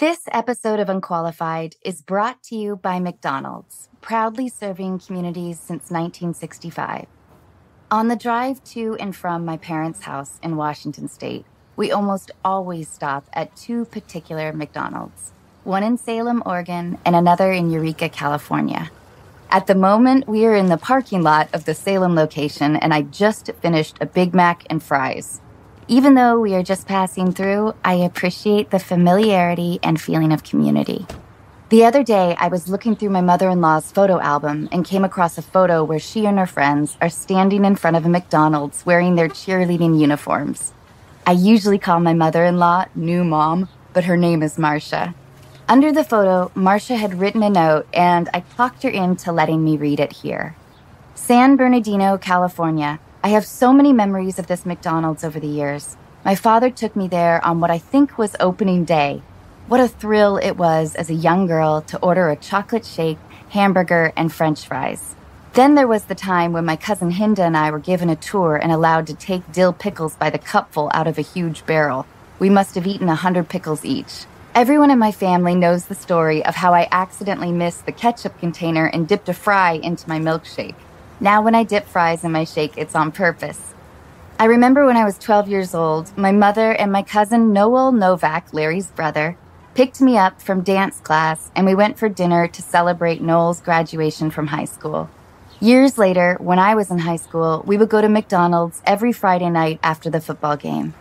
This episode of Unqualified is brought to you by McDonald's, proudly serving communities since 1965. On the drive to and from my parents' house in Washington State, we almost always stop at two particular McDonald's, one in Salem, Oregon, and another in Eureka, California. At the moment, we are in the parking lot of the Salem location, and I just finished a Big Mac and fries. Even though we are just passing through, I appreciate the familiarity and feeling of community. The other day, I was looking through my mother-in-law's photo album and came across a photo where she and her friends are standing in front of a McDonald's wearing their cheerleading uniforms. I usually call my mother-in-law New Mom, but her name is Marcia. Under the photo, Marcia had written a note, and I clocked her into letting me read it here. San Bernardino, California. I have so many memories of this McDonald's over the years. My father took me there on what I think was opening day. What a thrill it was as a young girl to order a chocolate shake, hamburger, and French fries. Then there was the time when my cousin Hinda and I were given a tour and allowed to take dill pickles by the cupful out of a huge barrel. We must have eaten 100 pickles each. Everyone in my family knows the story of how I accidentally missed the ketchup container and dipped a fry into my milkshake. Now when I dip fries in my shake, it's on purpose. I remember when I was 12 years old, my mother and my cousin Noel Novak, Larry's brother, picked me up from dance class, and we went for dinner to celebrate Noel's graduation from high school. Years later, when I was in high school, we would go to McDonald's every Friday night after the football game.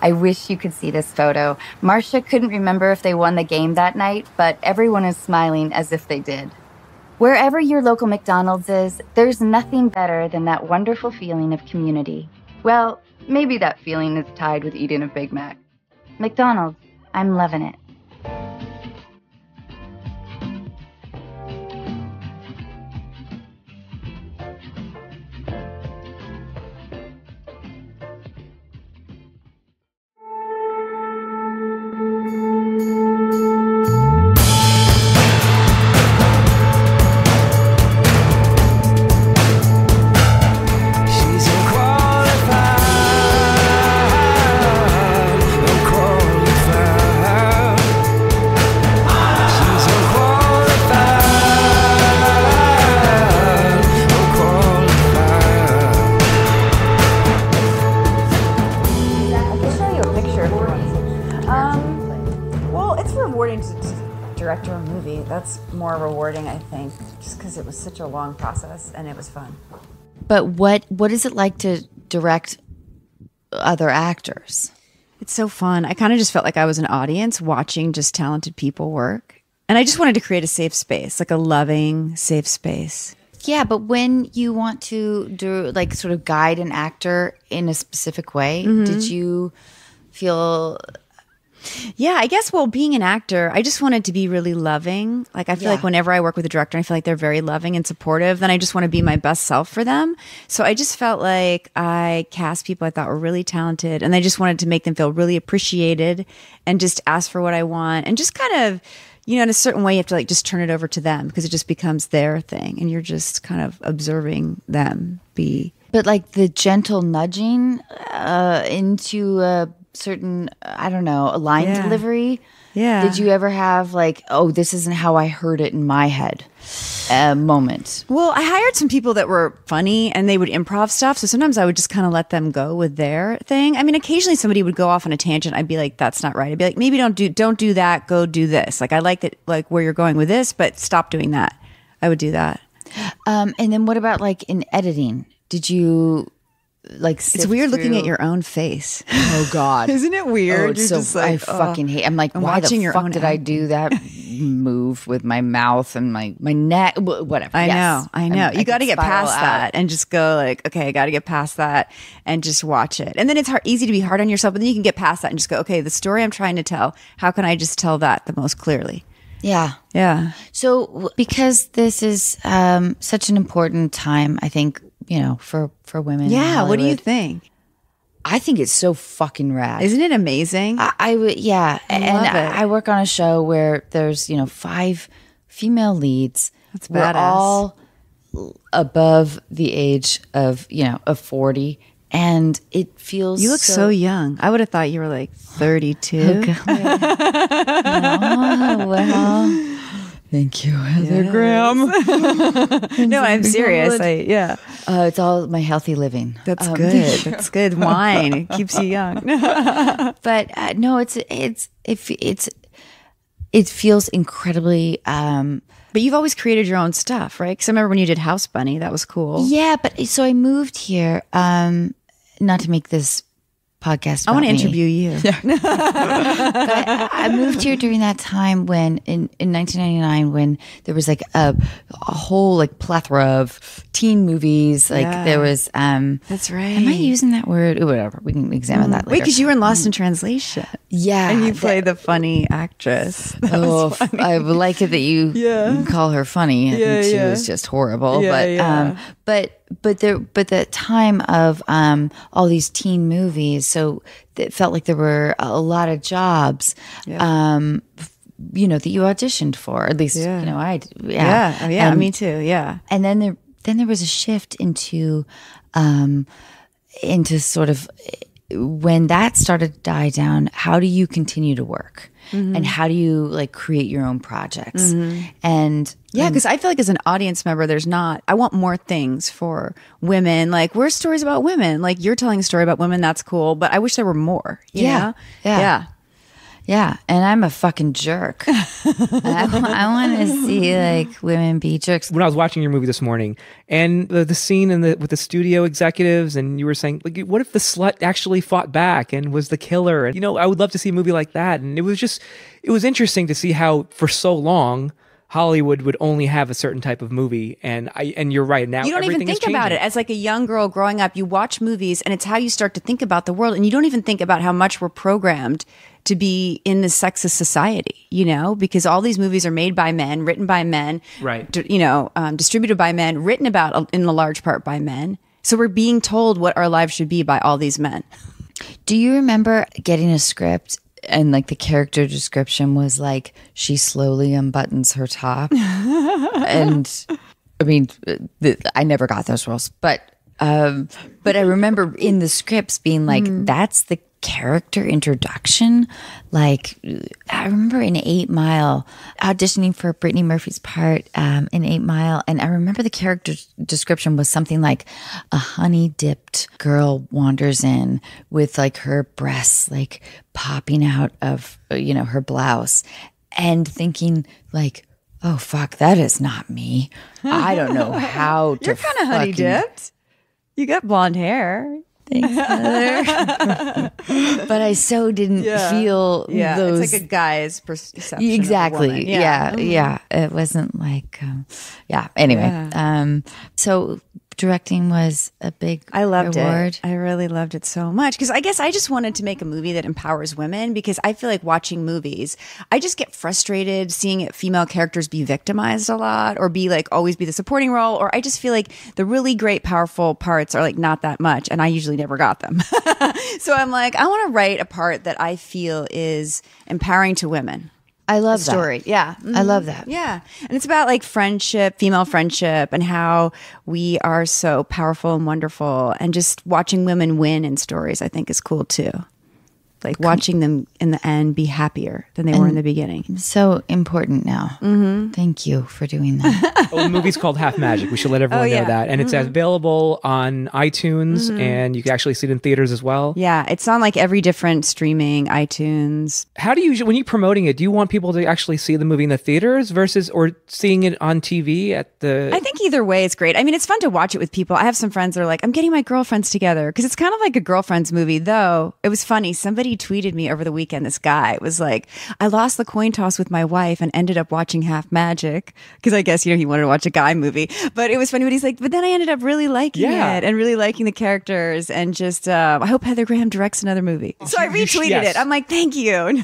I wish you could see this photo. Marcia couldn't remember if they won the game that night, but everyone is smiling as if they did. Wherever your local McDonald's is, there's nothing better than that wonderful feeling of community. Well, maybe that feeling is tied with eating a Big Mac. McDonald's, I'm loving it. It was such a long process, and it was fun. But what is it like to direct other actors? It's so fun. I kind of just felt like I was an audience watching just talented people work. And I just wanted to create a safe space, like a loving, safe space. Yeah, but when you want to do, like, sort of guide an actor in a specific way, mm-hmm. did you feel... Yeah, I guess, well, being an actor, I just wanted to be really loving. Like, I feel like whenever I work with a director, I feel like they're very loving and supportive. Then I just want to be my best self for them. So I just felt like I cast people I thought were really talented, and I just wanted to make them feel really appreciated and just ask for what I want. And just kind of, you know, in a certain way, you have to, like, just turn it over to them because it just becomes their thing. And you're just kind of observing them be. But, like, the gentle nudging into a certain, I don't know, a line delivery. Yeah. Did you ever have, like, oh, this isn't how I heard it in my head moment? Well, I hired some people that were funny, and they would improv stuff. So sometimes I would just kind of let them go with their thing. I mean, occasionally somebody would go off on a tangent. I'd be like, that's not right. I'd be like, maybe don't do that. Go do this. Like, I like that, like, where you're going with this, but stop doing that. I would do that. And then what about, like, in editing? Did you... like, it's weird looking at your own face. Oh God, isn't it weird? Oh, so like, I fucking hate. I'm like, why the fuck did I do that move with my mouth and my neck? Whatever. I know. You got to get past that and just go like, okay, I got to get past that and just watch it. And then it's easy to be hard on yourself, but then you can get past that and just go, okay, the story I'm trying to tell. How can I just tell that the most clearly? Yeah. Yeah. So because this is such an important time, I think, you know, for women. Yeah. What do you think? I think it's so fucking rad. Isn't it amazing? I would. Yeah. I work on a show where there's, you know, 5 female leads. That's badass. We're all above the age of, you know, of 40. And it feels you look so young. I would have thought you were like 32. Oh, oh, well. Thank you, Heather Graham. No, I'm serious. Yeah. It's all my healthy living. That's good. That's good wine. It keeps you young. But no, it feels incredibly but you've always created your own stuff, right? Cuz I remember when you did House Bunny, that was cool. Yeah, but so I moved here not to make this podcast about I want to interview you. Yeah. But I moved here during that time when in 1999 when there was like a whole like plethora of teen movies. Like there was that's right. Am I using that word? Ooh, whatever. We can examine that later. Wait, because you were in Lost in Translation. Yeah. And you play the funny actress. That was funny. I like it that you call her funny. And she was just horrible. Yeah, but the time of all these teen movies, so it felt like there were a lot of jobs, you know, that you auditioned for. At least, you know, I did. Yeah, yeah, oh, yeah, me too. Yeah, and then there was a shift into sort of when that started to die down. How do you continue to work? Mm-hmm. And how do you like create your own projects? Mm-hmm. And yeah, because I feel like as an audience member, there's not, I want more things for women. Like we're stories about women, like you're telling a story about women. That's cool. But I wish there were more. You know? Yeah. Yeah. Yeah. And I'm a fucking jerk. I want to see like women be jerks. When I was watching your movie this morning and the scene in with the studio executives, and you were saying, like, what if the slut actually fought back and was the killer? And, you know, I would love to see a movie like that. And it was interesting to see how for so long Hollywood would only have a certain type of movie, and you're right. Now you don't even think about it as like a young girl growing up. You watch movies, and it's how you start to think about the world, and you don't even think about how much we're programmed to be in this sexist society, you know, because all these movies are made by men, written by men, right? You know, distributed by men, written about in a large part by men. So we're being told what our lives should be by all these men. Do you remember getting a script? And like the character description was like, she slowly unbuttons her top. And I mean, I never got those roles, but I remember in the scripts being like, that's the character introduction. Like I remember in 8 Mile auditioning for Brittany Murphy's part in 8 Mile. And I remember the character description was something like a honey dipped girl wanders in with like her breasts like popping out of, you know, her blouse, and thinking like, oh fuck, that is not me. I don't know how to. You're kind of honey dipped. You got blonde hair. Thanks, Heather. But I so didn't feel those. It's like a guy's perception. Exactly. Yeah. Yeah. It wasn't like, Anyway. Yeah. So directing was a big reward. I loved it. I really loved it so much. Because I guess I just wanted to make a movie that empowers women, because I feel like watching movies, I just get frustrated seeing female characters be victimized a lot, or be like always be the supporting role. Or I just feel like the really great, powerful parts are like not that much. And I usually never got them. So I'm like, I want to write a part that I feel is empowering to women. I love that story. Yeah. Mm-hmm. I love that. Yeah. And it's about like friendship, female friendship, and how we are so powerful and wonderful. And just watching women win in stories, I think, is cool too. Like watching them in the end be happier than they were in the beginning. So important now. Mm-hmm. Thank you for doing that. The movie's called Half Magic. We should let everyone know that. And it's available on iTunes, and you can actually see it in theaters as well. Yeah, it's on like every different streaming, iTunes. How do you, when you're promoting it, do you want people to actually see the movie in the theaters versus, or seeing it on TV at the... I think either way is great. I mean, it's fun to watch it with people. I have some friends that are like, I'm getting my girlfriends together. Because it's kind of like a girlfriend's movie, though. It was funny. Somebody tweeted me over the weekend, this guy was like, I lost the coin toss with my wife and ended up watching Half Magic, because I guess, you know, he wanted to watch a guy movie. But it was funny, but he's like, but then I ended up really liking it, and really liking the characters, and just I hope Heather Graham directs another movie. So I retweeted it. I'm like, thank you.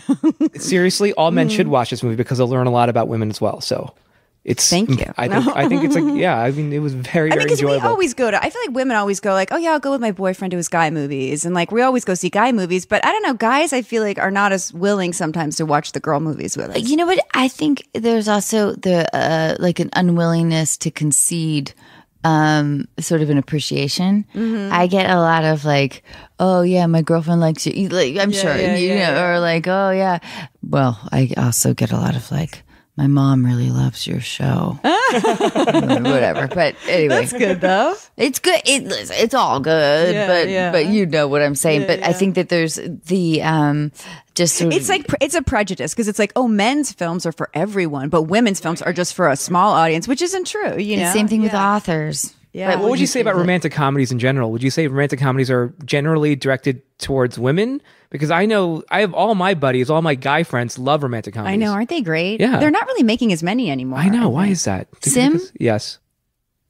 Seriously, all men should watch this movie, because they'll learn a lot about women as well. So it's, thank you. I think it's like, yeah, I mean, it was very, very enjoyable. We always go to, I feel like women always go like, oh yeah, I'll go with my boyfriend to his guy movies. And like, we always go see guy movies. But I don't know, guys, I feel like are not as willing sometimes to watch the girl movies with us. You know what? I think there's also the, like an unwillingness to concede sort of an appreciation. Mm-hmm. I get a lot of like, oh yeah, my girlfriend likes you. Like, I'm sure, you know, or like, oh yeah. Well, I also get a lot of like, my mom really loves your show. Whatever. But anyway. That's good though. It's good. It's all good. Yeah, but you know what I'm saying. Yeah, but I think that there's the just sort of, it's like it's a prejudice because it's like, oh, men's films are for everyone, but women's films are just for a small audience, which isn't true. You know, same thing with authors. Yeah. Right, what would you say about romantic comedies in general? Would you say romantic comedies are generally directed towards women? Because I know I have all my buddies, all my guy friends love romantic comedies. I know, aren't they great? Yeah. They're not really making as many anymore. I know. Why is that? Sim? Yes.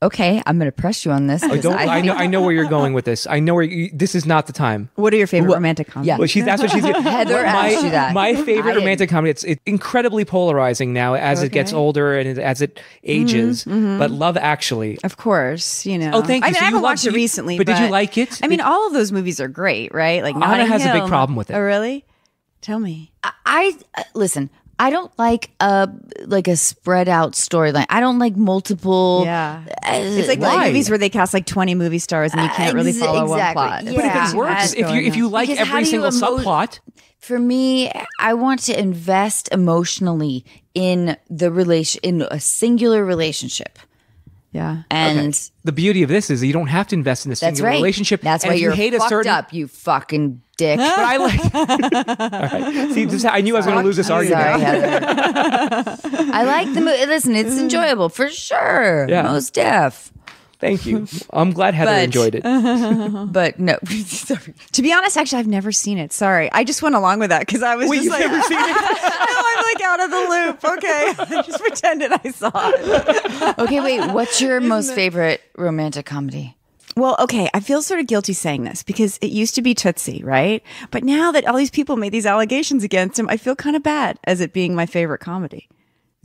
Okay, I'm going to press you on this. I know where you're going with this. I know where you, this is not the time. What are your favorite romantic comedies? Yeah. Well, that's what she's getting. Heather asked you that. My favorite romantic comedy, it's incredibly polarizing now as it gets older and as it ages. Mm-hmm. But Love Actually. Of course, you know. Oh, thank you. I mean, so I haven't watched it recently. But did you like it? I mean, all of those movies are great, right? Like Anna has a big problem with it. Oh, really? Tell me. Listen. I don't like a spread out storyline. I don't like multiple. Yeah, it's like movies where they cast like 20 movie stars and you can't really follow one plot. Yeah. But if it works, if you like every single subplot. For me, I want to invest emotionally in the relation, in a singular relationship. Yeah, and the beauty of this is that you don't have to invest in a single relationship. That's why you're fucked up, you fucking dick. But I like. All right. See, I knew I was going to lose this argument. Sorry, Heather. I like the movie. Listen, it's enjoyable for sure. Yeah. Most deaf. Thank you. I'm glad Heather enjoyed it. But no, sorry. To be honest, actually, I've never seen it. Sorry, I just went along with that because I was just like, "You've never seen it?" No, I'm like out of the loop. Okay, I just pretended I saw it. Okay, wait. What's your most favorite romantic comedy? Well, okay, I feel sort of guilty saying this because it used to be Tootsie, right? But now that all these people made these allegations against him, I feel kind of bad as it being my favorite comedy.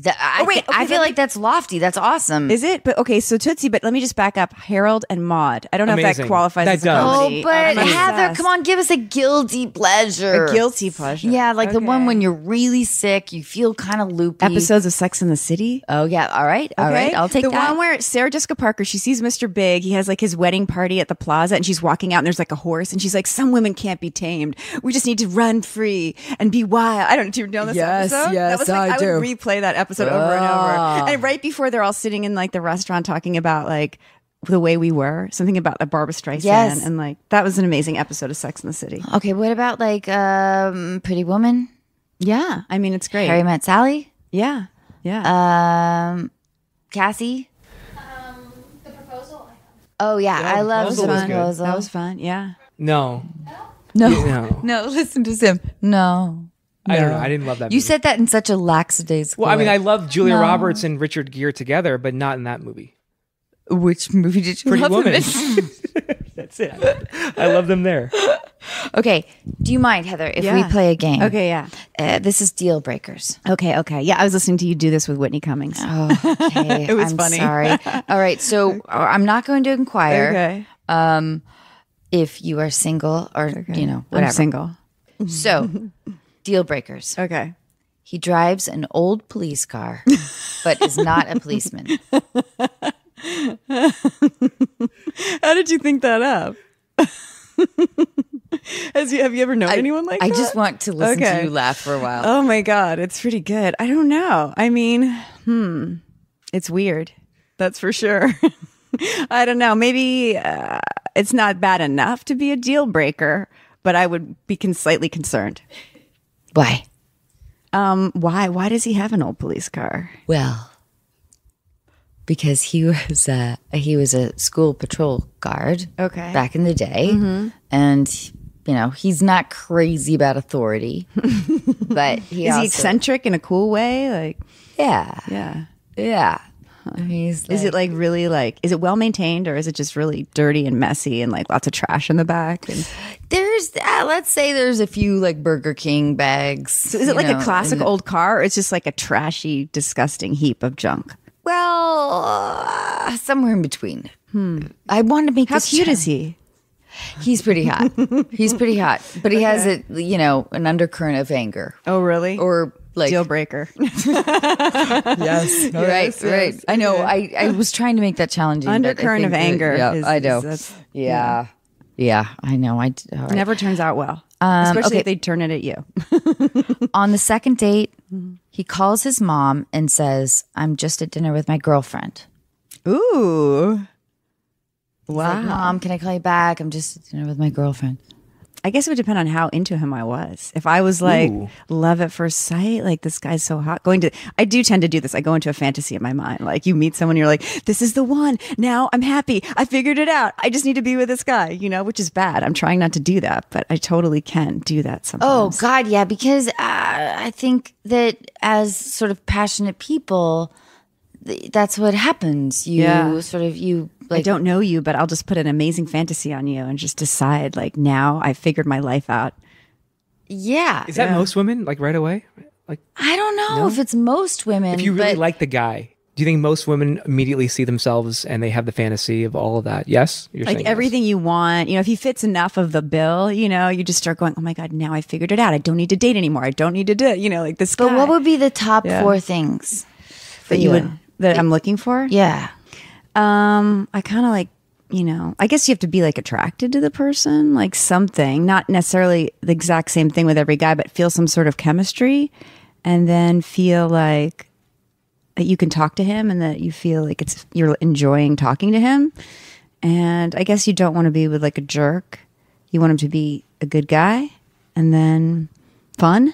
I feel like that's lofty. That's awesome. Is it? But okay, so Tootsie, but let me just back up. Harold and Maude. I don't know if that qualifies as a comedy. Oh, but Heather, come on, give us a guilty pleasure. A guilty pleasure. Yeah, like the one when you're really sick, you feel kind of loopy. Episodes of Sex and the City. Oh, yeah. All right. All right. I'll take that. The one where Sarah Jessica Parker, she sees Mr. Big. He has like his wedding party at the plaza and she's walking out and there's like a horse and she's like, some women can't be tamed. We just need to run free and be wild. I don't know. Do you know this episode? Yes, yes, I do. I would replay that episode over and over, and right before they're all sitting in like the restaurant talking about like the way we were, something about the Barbra Streisand, and like that was an amazing episode of Sex and the City. Okay, what about like Pretty Woman? Yeah, I mean it's great. Harry Met Sally. Yeah, yeah. Cassie. The Proposal. Oh yeah I love The Proposal. That was fun. Yeah. No. Listen to Sim. No. No. I don't know. I didn't love that movie. You said that in such a lackadaisical way. Well, I mean, I love Julia Roberts and Richard Gere together, but not in that movie. Which movie did you love? Pretty Woman. That's it. I love them there. Okay. Do you mind, Heather, if we play a game? Okay, yeah. This is Deal Breakers. Okay. Yeah, I was listening to you do this with Whitney Cummings. Oh, okay. It was funny. I'm sorry. All right, so I'm not going to inquire if you are single or, you know, whatever. I'm single. So... Deal breakers. Okay. He drives an old police car, but is not a policeman. How did you think that up? Have you ever known anyone like that? I just want to listen to you laugh for a while. Oh my God. It's pretty good. I don't know. I mean, it's weird. That's for sure. I don't know. Maybe it's not bad enough to be a deal breaker, but I would be slightly concerned. Why? Why does he have an old police car? Well, because he was a school patrol guard back in the day. Mm-hmm. And, you know, he's not crazy about authority. But is he eccentric in a cool way? Like, yeah. I mean, is it like really like, is it well maintained or is it just really dirty and messy and like lots of trash in the back? And there's let's say there's a few like Burger King bags. So is it like a classic old car or it's just like a trashy, disgusting heap of junk? Well, somewhere in between. I want to make this. How cute is he? He's pretty hot. But he has an undercurrent of anger. Oh, really? Or Like, deal breaker. Yes. No, right. Yes, right. Yes. I know. Yeah. I was trying to make that challenging. Undercurrent of anger. Yeah, I know. Yeah. Yeah. I know. Right. Never turns out well. Especially if they turn it at you. On the second date, he calls his mom and says, "I'm just at dinner with my girlfriend." Ooh. Wow. Like, "Mom, can I call you back? I'm just at dinner with my girlfriend." I guess it would depend on how into him I was. If I was like, ooh, love at first sight, like this guy's so hot. I do tend to do this. I go into a fantasy in my mind. Like you meet someone, you're like, this is the one. Now I'm happy. I figured it out. I just need to be with this guy, you know, which is bad. I'm trying not to do that, but I totally can do that sometimes. Oh God, yeah. Because I think that as sort of passionate people, that's what happens. Like, I don't know you, but I'll just put an amazing fantasy on you and just decide, like, now I figured my life out. Yeah. Is that most women, like, right away? Like, I don't know if it's most women. If you really like the guy, do you think most women immediately see themselves and they have the fantasy of all of that? Yes? You're like, everything you want. You know, if he fits enough of the bill, you know, you just start going, oh, my God, now I figured it out. I don't need to date anymore. I don't need to do it. You know, like this guy. But what would be the top four things that you would, that I'm looking for? Yeah. I kind of like, you know, I guess you have to be like attracted to the person, like something, not necessarily the exact same thing with every guy, but feel some sort of chemistry and then feel like that you can talk to him and that you feel like it's, you're enjoying talking to him. And I guess you don't want to be with like a jerk. You want him to be a good guy and then fun.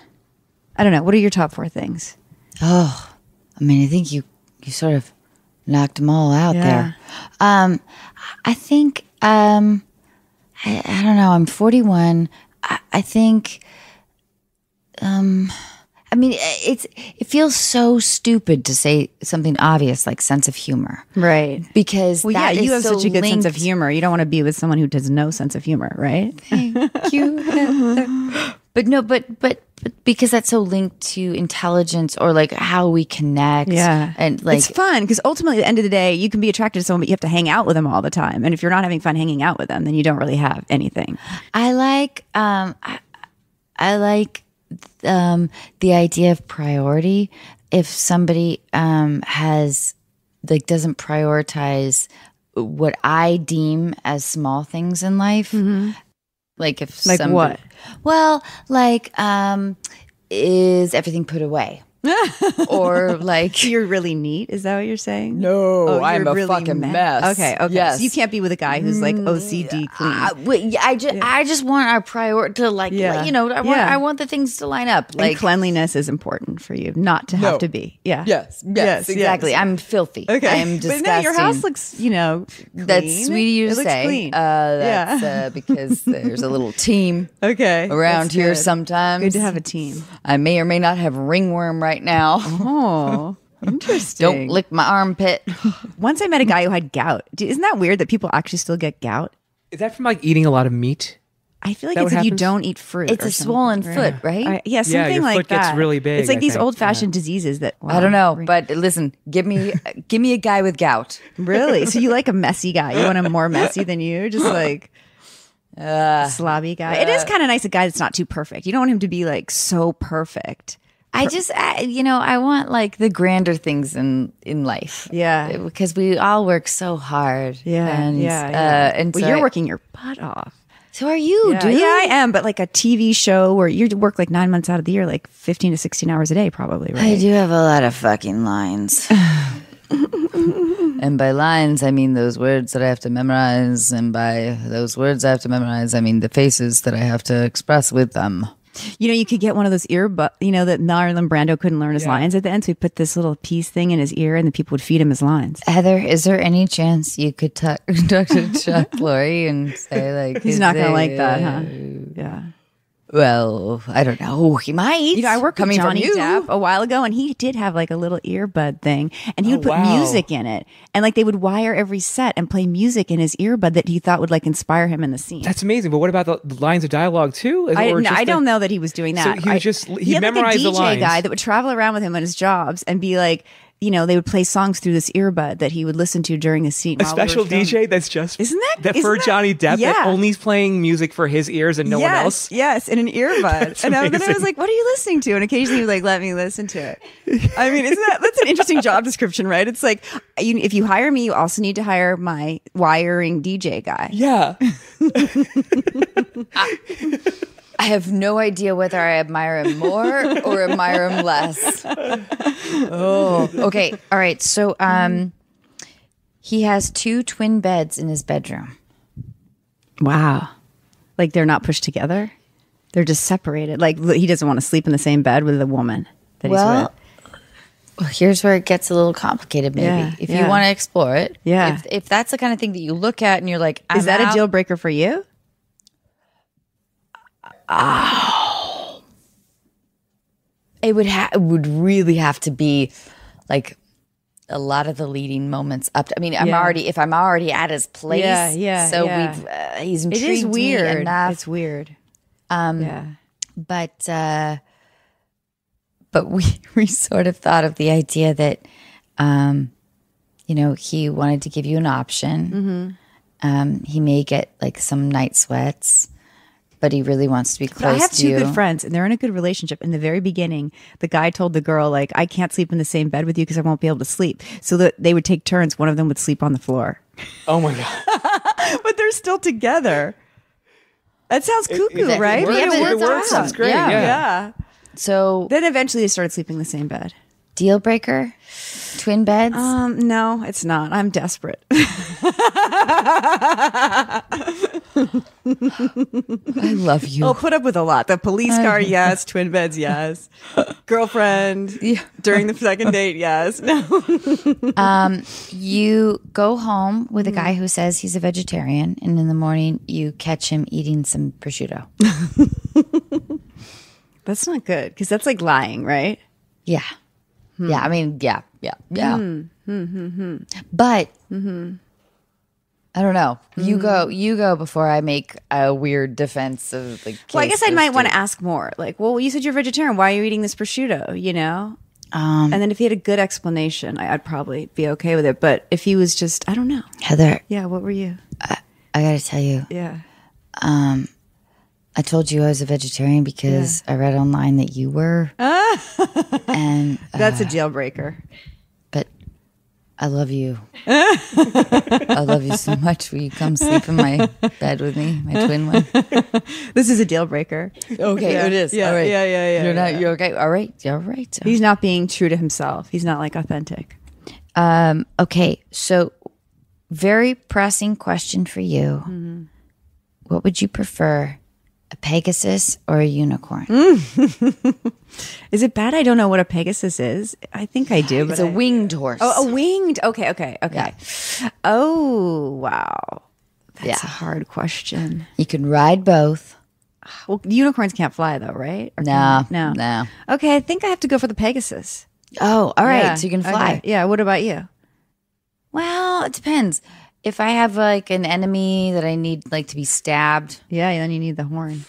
I don't know. What are your top four things? Oh, I mean, I think you sort of knocked them all out there. I think, I don't know, I'm 41. I think, I mean, it feels so stupid to say something obvious like sense of humor. Right. Because you have such a good sense of humor. You don't want to be with someone who has no sense of humor, right? Thank you. But no, but because that's so linked to intelligence or like how we connect. Yeah. And like, it's fun because ultimately at the end of the day, you can be attracted to someone, but you have to hang out with them all the time. And if you're not having fun hanging out with them, then you don't really have anything. I like, the idea of priority. If somebody, has like, doesn't prioritize what I deem as small things in life. Mm-hmm. Like if somebody, what? Well, like, is everything put away? Or like, you're really neat? Is that what you're saying? No, I'm a really fucking mess. Okay. Yes. So you can't be with a guy who's like OCD clean. I just want our priority to like, you know, I want the things to line up. Like, and cleanliness is important for you not to have to be. Yeah. Yes. Exactly. Yes. I'm filthy. Okay. I'm disgusting. But no, your house looks, you know, clean. That's sweet of you to say. Clean. That's because there's a little team around that's here sometimes. Good to have a team. I may or may not have ringworm right now. Oh, interesting. Don't lick my armpit. Once I met a guy who had gout. Isn't that weird that people actually still get gout? Is that from like eating a lot of meat? I feel like it's if you don't eat fruit. It's a swollen foot, right? Yeah, something your like foot that. Gets really big. It's like these old-fashioned diseases that I don't know. But listen, give me a guy with gout. Really? So you like a messy guy? You want him more messy than you? Just like. Slobby guy. It is kind of nice a guy that's not too perfect. You don't want him to be like so perfect. I want like the grander things in life. Yeah. Because we all work so hard. Yeah. And, and well, so you're working your butt off. So are you, dude. Yeah, I am. But like a TV show where you work like 9 months out of the year, like 15 to 16 hours a day probably, right? I do have a lot of fucking lines. And by lines, I mean those words that I have to memorize. And by those words I have to memorize, I mean the faces that I have to express with them. You know, you could get one of those earbuds, you know, that Marlon Brando couldn't learn his lines at the end. So he put this little piece thing in his ear and the people would feed him his lines. Heather, is there any chance you could talk to Chuck Lorre and say like... He's not going to like that, huh? Yeah. Well, I don't know. He might. You know, I worked with Johnny Depp a while ago, and he did have like a little earbud thing, and he would put music in it, and like they would wire every set and play music in his earbud that he thought would like inspire him in the scene. That's amazing. But what about the lines of dialogue too? I don't know that he was doing that. So he memorized the lines. He had like a DJ guy that would travel around with him on his jobs and be like, you know, they would play songs through this earbud that he would listen to during his seat. A special DJ that's just, isn't that Johnny Depp, yeah, that only playing music for his ears and no one else. Yes, in an earbud. And then I was like, what are you listening to? And occasionally he was like, let me listen to it. I mean, isn't that, that's an interesting job description, right? It's like, you, if you hire me, you also need to hire my wiring DJ guy. Yeah. I have no idea whether I admire him more or admire him less. Oh, okay. All right. So he has two twin beds in his bedroom. Wow. Like they're not pushed together? They're just separated. Like he doesn't want to sleep in the same bed with the woman that he's with. Well, here's where it gets a little complicated maybe. Yeah, if you want to explore it. Yeah. If that's the kind of thing that you look at and you're like, I'm out. Is that a deal breaker for you? Oh, it would really have to be like a lot of the leading moments up. I mean, I'm already at his place. Yeah, yeah. So he's intrigued. It is weird. It's weird. But we sort of thought of the idea that, you know, he wanted to give you an option. Mm-hmm. He may get like some night sweats. But he really wants to be close to you. I have two good friends, and they're in a good relationship. In the very beginning, the guy told the girl, like, I can't sleep in the same bed with you because I won't be able to sleep. So that they would take turns. One of them would sleep on the floor. Oh, my God. But they're still together. That sounds cuckoo, right? It works. Sounds great. Yeah. So then eventually they started sleeping in the same bed. Deal breaker? Twin beds? No, it's not. I'm desperate. I love you. I'll put up with a lot. The police car, yes. Twin beds, yes. Girlfriend, during the second date, yes. You go home with a guy who says he's a vegetarian, and in the morning you catch him eating some prosciutto. That's not good, because that's like lying, right? Yeah. Hmm. Yeah, I mean, yeah. But I don't know. You go before I make a weird defense of like. Well, I guess I might want to ask more. Like, well, you said you're vegetarian. Why are you eating this prosciutto? You know. And then if he had a good explanation, I'd probably be okay with it. But if he was just, I don't know, Heather. Yeah, what were you? I got to tell you. Yeah. I told you I was a vegetarian because I read online that you were. And that's a deal breaker. But I love you. I love you so much. Will you come sleep in my bed with me, my twin one? This is a deal breaker. Okay, it is. Yeah, all right. You're okay. All right. All right. He's not being true to himself. He's not like authentic. Okay, so very pressing question for you. Mm-hmm. What would you prefer? A Pegasus or a unicorn? Is it bad? I don't know what a Pegasus is. I think I do. It's a winged horse. Oh, a winged. Okay. Yeah. Oh, wow. That's a hard question. You can ride both. Well, unicorns can't fly though, right? No. Okay, I think I have to go for the Pegasus. Oh, all right. Yeah. So you can fly. Okay. Yeah. What about you? Well, it depends. If I have like an enemy that I need like to be stabbed, then you need the horn.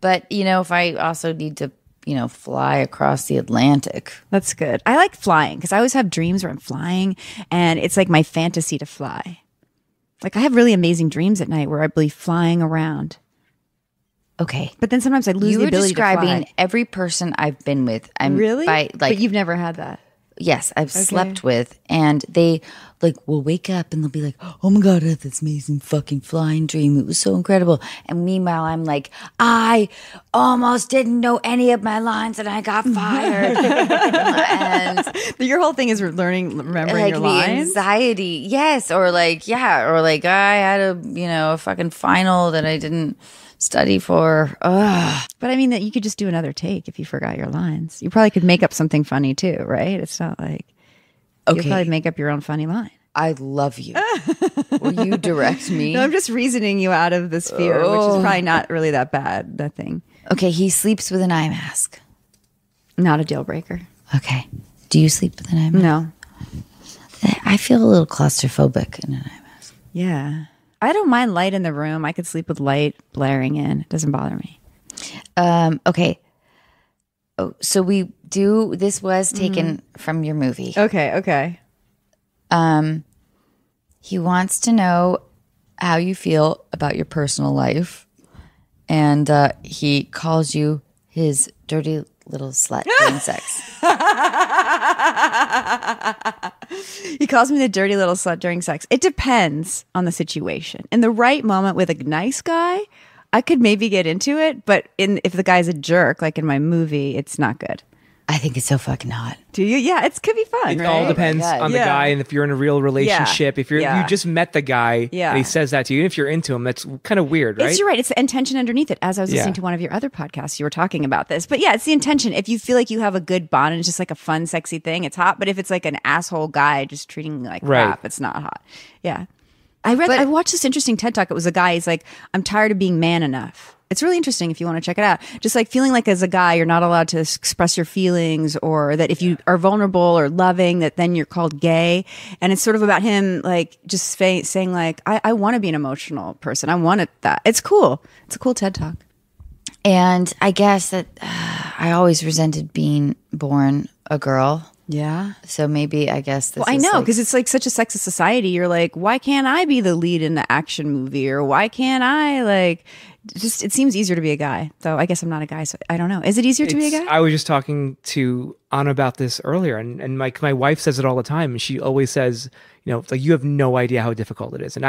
But you know, if I also need to, you know, fly across the Atlantic, that's good. I like flying because I always have dreams where I'm flying, and it's like my fantasy to fly. Like I have really amazing dreams at night where I believe flying around. Okay, but then sometimes I lose the ability to fly. You were describing every person I've been with. But you've never had that. Yes, I've slept with, and they like will wake up and they'll be like, "Oh my God, I had this amazing fucking flying dream. It was so incredible." And meanwhile, I'm like, "I almost didn't know any of my lines, and I got fired." And your whole thing is remembering like your lines. Anxiety, yes, or like I had a fucking final that I didn't study for. Ugh. But I mean, that you could just do another take if you forgot your lines. You probably could make up something funny too, right? It's not like you probably make up your own funny line. I love you. Will you direct me? No, I'm just reasoning you out of this fear, which is probably not really that bad. That thing. Okay, he sleeps with an eye mask. Not a deal breaker. Okay. Do you sleep with an eye mask? No. I feel a little claustrophobic in an eye mask. Yeah. I don't mind light in the room. I could sleep with light blaring in. It doesn't bother me. Okay. Oh, so we do. This was taken from your movie. Okay. Okay. He wants to know how you feel about your personal life, and he calls you his dirty little slut during sex. He calls me the dirty little slut during sex. It depends on the situation. In the right moment with a nice guy, I could maybe get into it, but if the guy's a jerk, like in my movie, it's not good. I think it's so fucking hot. Do you? Yeah, it could be fun. It all depends on the guy, and if you're in a real relationship, if you just met the guy, and he says that to you, and if you're into him, that's kind of weird, right? You're right. It's the intention underneath it. As I was listening to one of your other podcasts, you were talking about this, but yeah, it's the intention. If you feel like you have a good bond and it's just like a fun, sexy thing, it's hot. But if it's like an asshole guy just treating you like crap, it's not hot. Yeah, I watched this interesting TED Talk. It was a guy. He's like, I'm tired of being man enough. It's really interesting if you want to check it out. Just like feeling like as a guy, you're not allowed to express your feelings, or that if you are vulnerable or loving, that then you're called gay. And it's sort of about him, like just saying like, I want to be an emotional person. I wanted that. It's cool. It's a cool TED Talk. And I guess that I always resented being born a girl. Yeah. So maybe I guess this is, I know, because it's like such a sexist society. You're like, why can't I be the lead in the action movie? Or why can't I like... Just it seems easier to be a guy, though. I guess I'm not a guy, so I don't know. Is it easier to be a guy? I was just talking to Anna about this earlier, and my wife says it all the time, and she always says, you know, like, you have no idea how difficult it is, and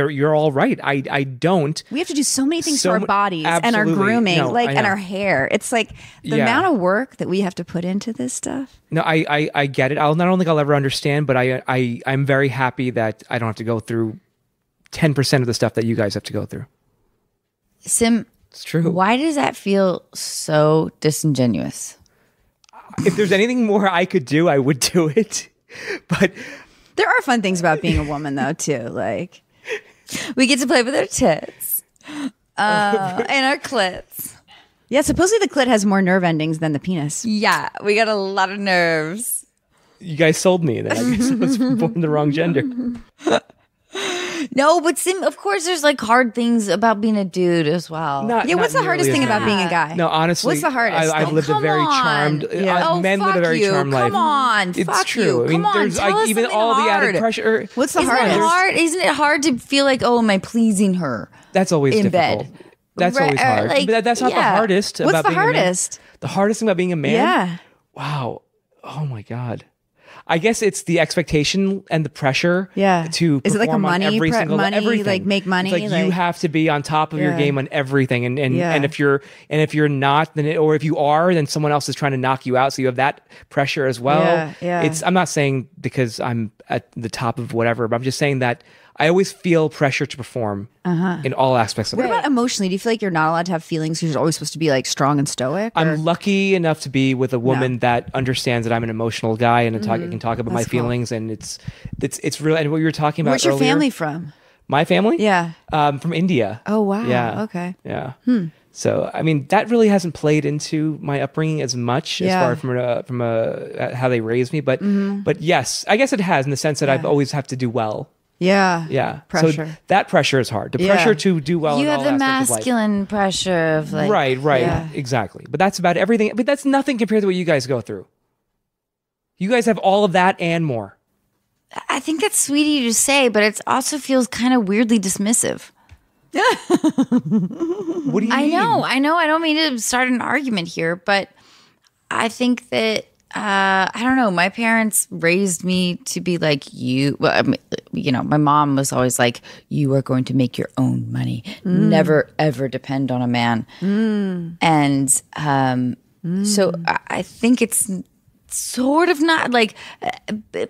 you're all right. I don't. We have to do so many things to our bodies and our grooming, and our hair. It's like the amount of work that we have to put into this stuff. No, I get it. I don't think I'll ever understand, but I'm very happy that I don't have to go through 10% of the stuff that you guys have to go through. Sim, it's true. Why does that feel so disingenuous? If there's anything more I could do, I would do it. But there are fun things about being a woman, though, too. Like, we get to play with our tits and our clits. Yeah, supposedly the clit has more nerve endings than the penis. Yeah, we got a lot of nerves. You guys sold me that. I guess I was born the wrong gender. No, but Sim, of course, there's like hard things about being a dude as well. Not, yeah, what's the hardest thing about being a guy? No, honestly, what's the hardest? I've lived a very charmed. Men live a very charmed life. Come on, it's true. I mean, there's like even all the added pressure. What's the hardest? Isn't it hard to feel like, oh, am I pleasing her? That's always difficult. That's always hard. But that's not the hardest. What's the hardest? The hardest thing about being a man? Yeah. Wow. Oh my God. I guess it's the expectation and the pressure. Yeah. To is it like a money, like make money? It's like you have to be on top of your game on everything, and if you're not, then or if you are, then someone else is trying to knock you out. So you have that pressure as well. Yeah, yeah. I'm not saying because I'm at the top of whatever, but I'm just saying that I always feel pressure to perform in all aspects of it. What about emotionally? Do you feel like you're not allowed to have feelings? You're always supposed to be like strong and stoic? Or? I'm lucky enough to be with a woman that understands that I'm an emotional guy and I can talk about my feelings. And it's real. And what you were talking about earlier. Where's your family from? My family? Yeah. From India. Oh, wow. Yeah. Okay. Yeah. So, I mean, that really hasn't played into my upbringing as much as far from how they raised me. But yes, I guess it has in the sense that I've always have to do well. Yeah. Yeah. Pressure. So that pressure is hard. The pressure to do well. You have the masculine pressure of like. Right, right. Yeah. Exactly. But that's about everything. But that's nothing compared to what you guys go through. You guys have all of that and more. I think that's sweet of you to say, but it also feels kind of weirdly dismissive. What do you mean? I know. I don't mean to start an argument here, but I think that. I don't know. My parents raised me to be like you. Well, I mean, you know, my mom was always like, "You are going to make your own money. Never ever depend on a man." And so I think it's sort of not like,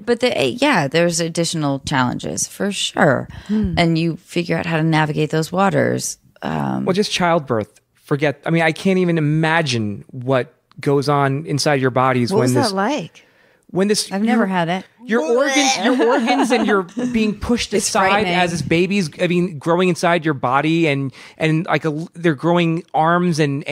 but there's additional challenges for sure, and you figure out how to navigate those waters. Well, just childbirth. Forget. I mean, I can't even imagine what goes on inside your bodies. What was that like? I've never had it. your organs, and you're being pushed aside as this baby's. I mean, growing inside your body, and like they're growing arms and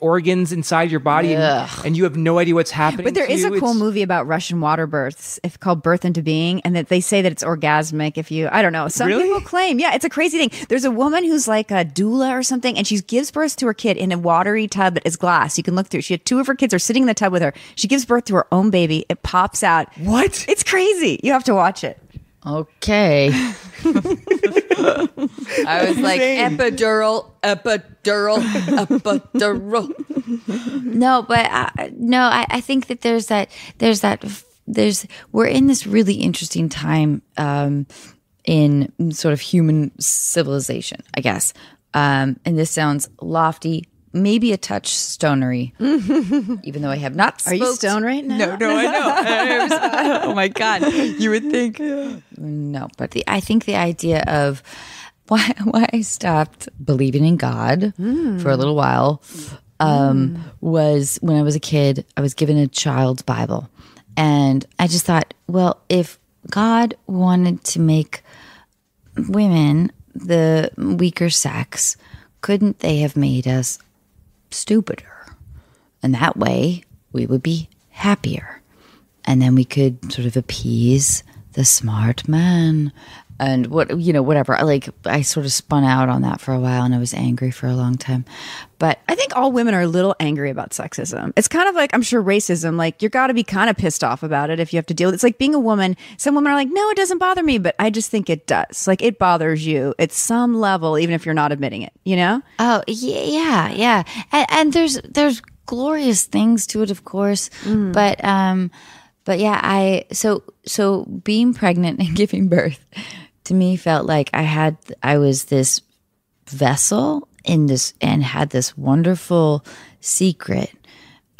organs inside your body, and you have no idea what's happening. But there is a cool movie about Russian water births, if called Birth into Being, and that they say that it's orgasmic. If you, I don't know, some people claim, yeah, it's a crazy thing. There's a woman who's like a doula or something, and she gives birth to her kid in a watery tub that is glass. You can look through. She had two of her kids are sitting in the tub with her. She gives birth to her own baby. It pops out. What? It's crazy. You have to watch it. Okay. I was like, epidural. No, but I think that there's we're in this really interesting time in sort of human civilization, I guess. And this sounds lofty, maybe a touch stonery, even though I have not spoken. Are you stone right now? No, I know. Oh my God. You would think. No, but I think the idea of why I stopped believing in God for a little while was when I was a kid, I was given a child's Bible. And I just thought, well, if God wanted to make women the weaker sex, couldn't they have made us stupider? And that way we would be happier. And then we could sort of appease the smart man and whatever. I sort of spun out on that for a while, and I was angry for a long time. But I think all women are a little angry about sexism. It's kind of like, I'm sure racism, like you gotta be kind of pissed off about it if you have to deal with it. It's like being a woman. Some women are like, no, it doesn't bother me, but I just think it does. Like it bothers you at some level, even if you're not admitting it, you know? Oh, yeah. And there's glorious things to it, of course. But yeah, so being pregnant and giving birth to me felt like I was this vessel in this, and had this wonderful secret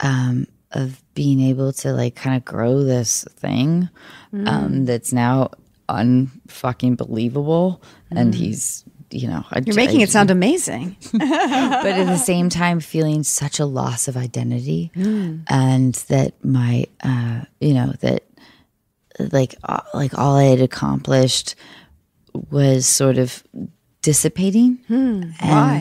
of being able to like kind of grow this thing that's now unfucking believable. And he's, you're making it sound amazing, but at the same time feeling such a loss of identity, and that my, that like all I had accomplished was sort of dissipating. Why?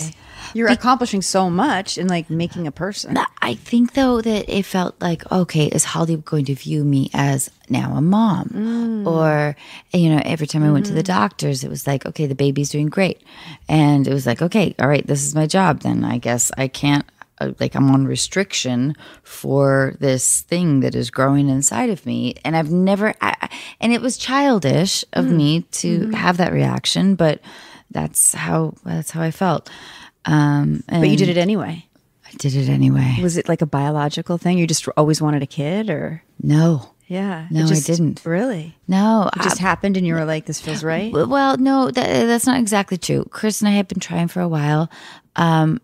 You're accomplishing so much and like making a person. I think though that it felt like, okay, is Hollywood going to view me as now a mom? Or, every time I went to the doctors, it was like, okay, the baby's doing great. And it was like, okay, all right, this is my job then. I guess I can't, I'm on restriction for this thing that is growing inside of me. And I've never, and it was childish of me to have that reaction, but that's how I felt. But you did it anyway. I did it anyway. Was it like a biological thing? You just always wanted a kid, or? No. Yeah. No, I didn't. Really? No. It just happened and you were like, this feels right? Well, no, that's not exactly true. Chris and I have been trying for a while, but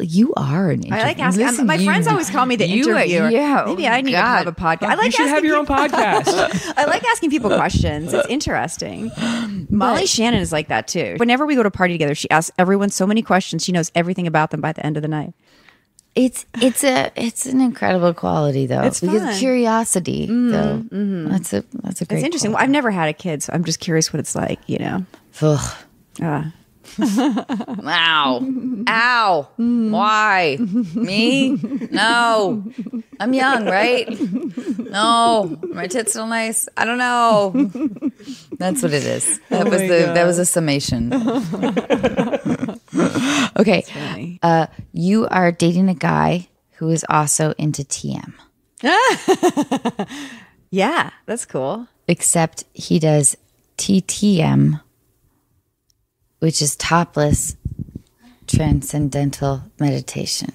you are an interviewer. I like asking. Listen, my friends always call me the interviewer. Yeah, maybe I need to have a podcast. I like you should have your own podcast. I like asking people questions. It's interesting. Molly Shannon is like that too. Whenever we go to a party together, she asks everyone so many questions. She knows everything about them by the end of the night. It's an incredible quality though. It's fun. Because curiosity though. That's a great. It's interesting. Well, I've never had a kid, so I'm just curious what it's like. Ugh. Ow. Why? Me? No. I'm young, right? No. My tits still nice? I don't know. That's what it is. That was a summation. Okay. You are dating a guy who is also into TM. Yeah, that's cool. Except he does TTM, which is topless transcendental meditation.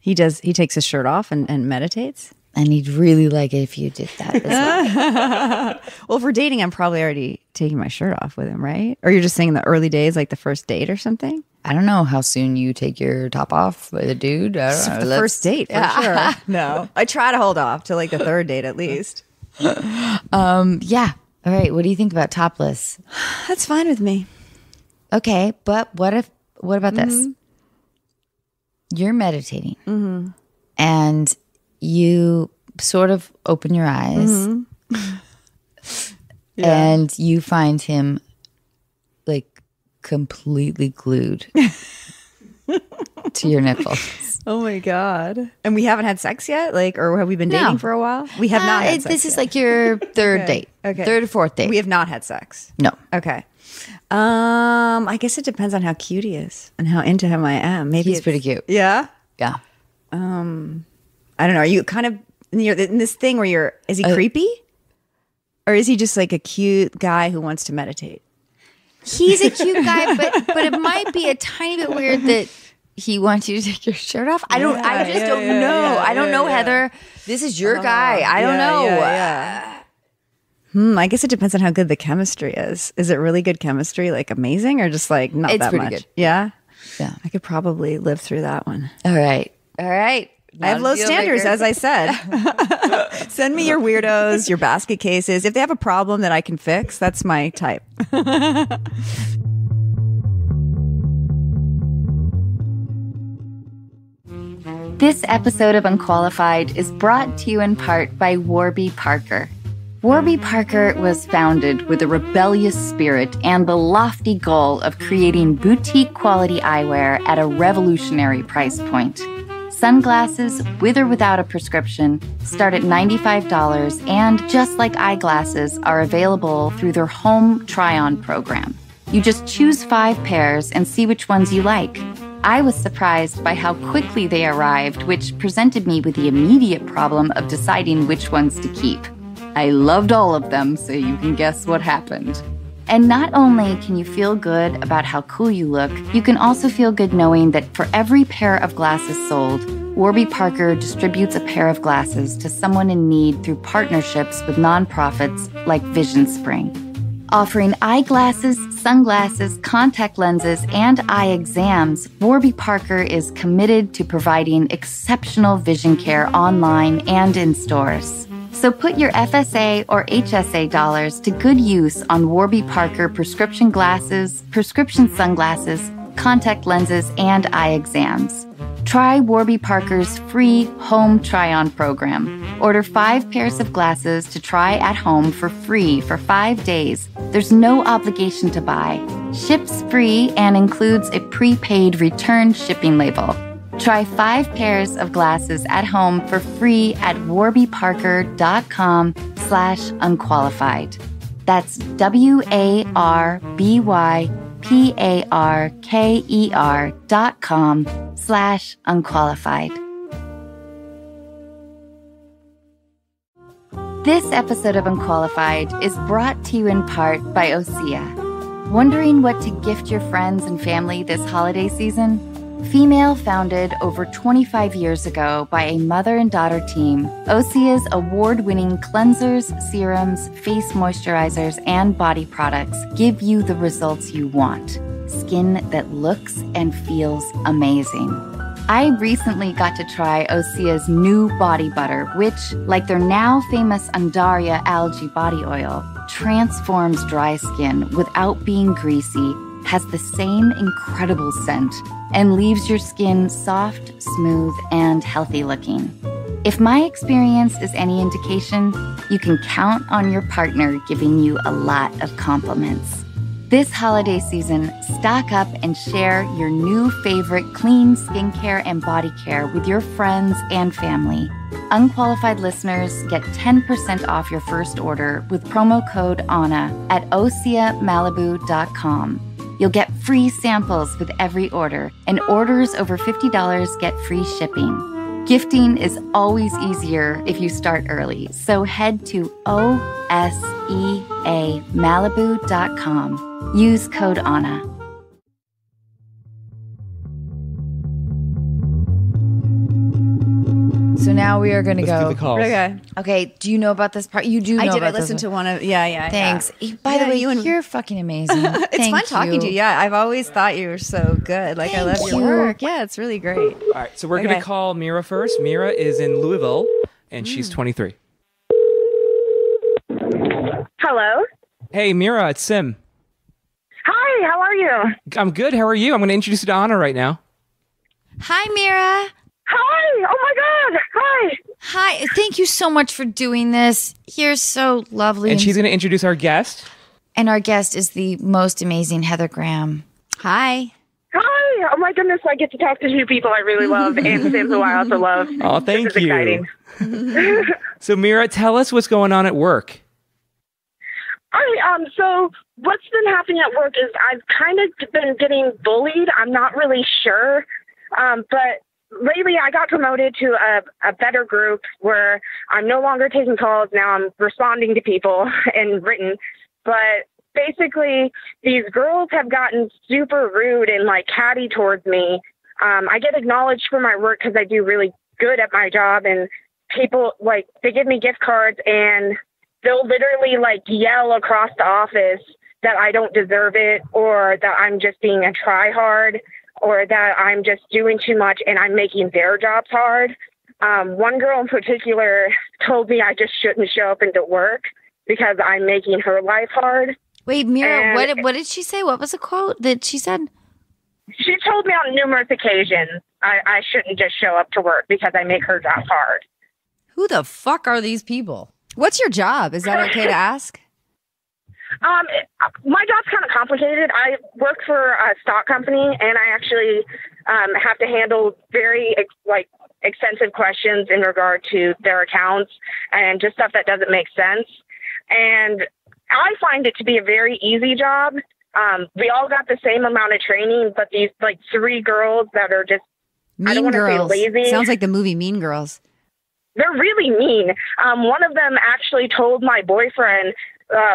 He takes his shirt off and meditates? And he'd really like it if you did that as well. Well, for dating, I'm probably already taking my shirt off with him, right? Or you're just saying the early days, like the first date or something? I don't know how soon you take your top off with a dude. I don't know. The first date, for sure. No. I try to hold off till like the third date at least. Yeah. All right. What do you think about topless? That's fine with me. Okay, but what about this? You're meditating and you sort of open your eyes. Mm-hmm. Yeah. And you find him like completely glued to your nipples. Oh my God. And we haven't had sex yet? Like, or have we been dating for a while? We have not had sex. This is like your third date. Okay. Third or fourth date. We have not had sex. No. Okay. I guess it depends on how cute he is and how into him I am. Maybe he's pretty cute. Yeah? Yeah. I don't know. Are you kind of in this thing where you're, is he creepy? Or is he just like a cute guy who wants to meditate? He's a cute guy, but it might be a tiny bit weird that he wants you to take your shirt off. I just don't know. I don't know, Heather. This is your guy. I don't know. Yeah. I guess it depends on how good the chemistry is. Is it really good chemistry, like amazing, or just like not that much? It's pretty good. Yeah? Yeah. I could probably live through that one. All right. I have low standards, as I said. Send me your weirdos, your basket cases. If they have a problem that I can fix, that's my type. This episode of Unqualified is brought to you in part by Warby Parker. Warby Parker was founded with a rebellious spirit and the lofty goal of creating boutique quality eyewear at a revolutionary price point. Sunglasses, with or without a prescription, start at $95, and just like eyeglasses, are available through their home try-on program. You just choose 5 pairs and see which ones you like. I was surprised by how quickly they arrived, which presented me with the immediate problem of deciding which ones to keep. I loved all of them, so you can guess what happened. And not only can you feel good about how cool you look, you can also feel good knowing that for every pair of glasses sold, Warby Parker distributes a pair of glasses to someone in need through partnerships with nonprofits like Vision Spring. Offering eyeglasses, sunglasses, contact lenses, and eye exams, Warby Parker is committed to providing exceptional vision care online and in stores. So put your FSA or HSA dollars to good use on Warby Parker prescription glasses, prescription sunglasses, contact lenses, and eye exams. Try Warby Parker's free home try-on program. Order 5 pairs of glasses to try at home for free for 5 days. There's no obligation to buy. Ships free and includes a prepaid return shipping label. Try 5 pairs of glasses at home for free at warbyparker.com/unqualified. That's WARBYPARKER.com/unqualified. This episode of Unqualified is brought to you in part by Osea. Wondering what to gift your friends and family this holiday season? Female founded over 25 years ago by a mother and daughter team, Osea's award-winning cleansers, serums, face moisturizers, and body products give you the results you want. Skin that looks and feels amazing. I recently got to try Osea's new body butter, which, like their now famous Andaria algae body oil, transforms dry skin without being greasy, has the same incredible scent, and leaves your skin soft, smooth, and healthy looking. If my experience is any indication, you can count on your partner giving you a lot of compliments. This holiday season, stock up and share your new favorite clean skincare and body care with your friends and family. Unqualified listeners get 10% off your first order with promo code ANNA at oseamalibu.com. You'll get free samples with every order, and orders over $50 get free shipping. Gifting is always easier if you start early, so head to OSEAMalibu.com. Use code ANNA. So now we are going to go. Okay. Do you know about this part? You do know about this. I did. I listened to one of, Thanks. Yeah. By the way, you're fucking amazing. It's fun talking to you. Yeah. I've always thought you were so good. Like, I love your work. Yeah. It's really great. All right. So we're going to call Mira first. Mira is in Louisville and she's 23. Hello. Hey, Mira. It's Sim. Hi. How are you? I'm good. How are you? I'm going to introduce you to Anna right now. Hi, Mira. Hi! Oh my God! Hi! Hi! Thank you so much for doing this. You're so lovely. And she's going to introduce our guest. And our guest is the most amazing Heather Graham. Hi. Hi! Oh my goodness, I get to talk to two people I really love and Sam, who I also love. Oh, thank you. This is exciting. So, Mira, tell us what's going on at work. All right, so what's been happening at work is I've kind of been getting bullied. I'm not really sure, but lately I got promoted to a better group where I'm no longer taking calls. Now I'm responding to people in written, but basically these girls have gotten super rude and like catty towards me. I get acknowledged for my work because I do really good at my job, and people like they give me gift cards and they'll literally like yell across the office that I don't deserve it, or that I'm just being a try hard, or that I'm just doing too much and I'm making their jobs hard. One girl in particular told me I just shouldn't show up into work because I'm making her life hard. Wait, Mira, what did she say? What was the quote that she said? She told me on numerous occasions I shouldn't just show up to work because I make her job hard. Who the fuck are these people? What's your job? Is that okay to ask? My job's kind of complicated. I work for a stock company, and I actually have to handle very extensive questions in regard to their accounts and just stuff that doesn't make sense. And I find it to be a very easy job. We all got the same amount of training, but these like three girls that are just mean, I don't want to say lazy. Sounds like the movie Mean Girls. They're really mean. One of them actually told my boyfriend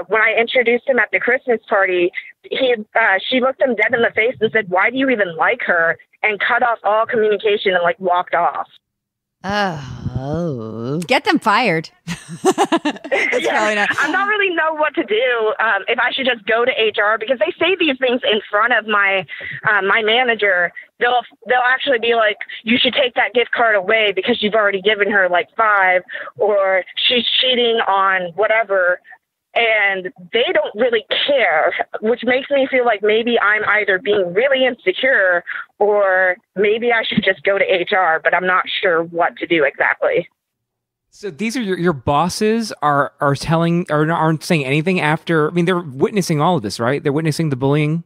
when I introduced him at the Christmas party, she looked him dead in the face and said, "Why do you even like her?" and cut off all communication and like walked off. Oh, get them fired. I'm not really know what to do. If I should just go to HR, because they say these things in front of my my manager. They'll actually be like, "You should take that gift card away because you've already given her like 5, or she's cheating on whatever." And they don't really care, which makes me feel like maybe I'm either being really insecure or maybe I should just go to HR, but I'm not sure what to do exactly. So these are your bosses are telling or aren't saying anything after. I mean, they're witnessing all of this, right? They're witnessing the bullying.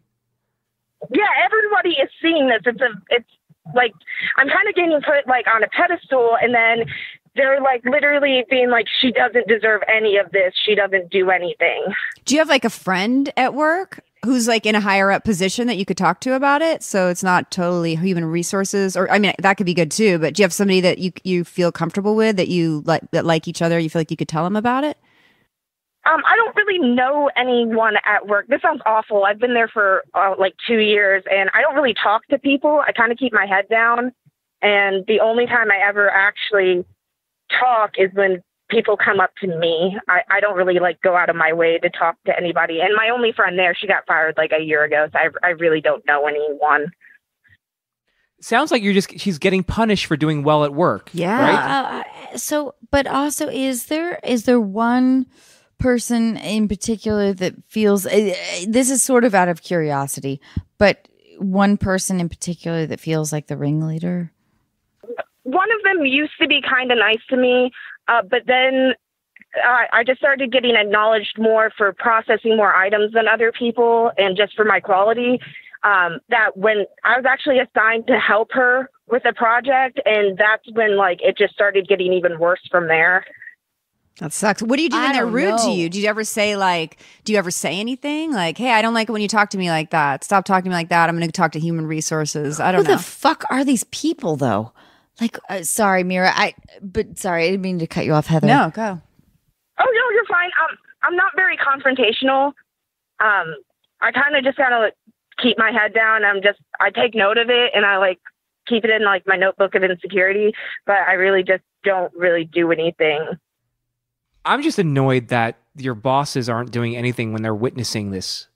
Yeah, everybody is seeing this. It's like I'm kind of getting put like on a pedestal, and then they're like literally being like, she doesn't deserve any of this. She doesn't do anything. Do you have like a friend at work who's like in a higher up position that you could talk to about it? So it's not totally human resources, or I mean, that could be good too. But do you have somebody that you feel comfortable with, that you like, that like each other? You feel like you could tell them about it? I don't really know anyone at work. This sounds awful. I've been there for like 2 years, and I don't really talk to people. I kind of keep my head down. And the only time I ever actually talk is when people come up to me. I don't really like go out of my way to talk to anybody. And my only friend there, she got fired like a year ago. So I really don't know anyone. Sounds like she's getting punished for doing well at work. Yeah. Right? So, but also is there one person in particular that feels, this is sort of out of curiosity, but one person in particular that feels like the ringleader? One of them used to be kind of nice to me, but then I just started getting acknowledged more for processing more items than other people and just for my quality. That when I was actually assigned to help her with a project, and that's when like it just started getting even worse from there. That sucks. What do you do when they're rude to you? Do you ever say anything? Like, hey, I don't like it when you talk to me like that. Stop talking to me like that. I'm going to talk to human resources. I don't know. Who the fuck are these people, though? Like, sorry, Mira, sorry, I didn't mean to cut you off, Heather. No, go. Oh, no, you're fine. I'm not very confrontational. I kind of just gotta keep my head down. I take note of it, and I like keep it in like my notebook of insecurity, but I really just don't really do anything. I'm just annoyed that your bosses aren't doing anything when they're witnessing this.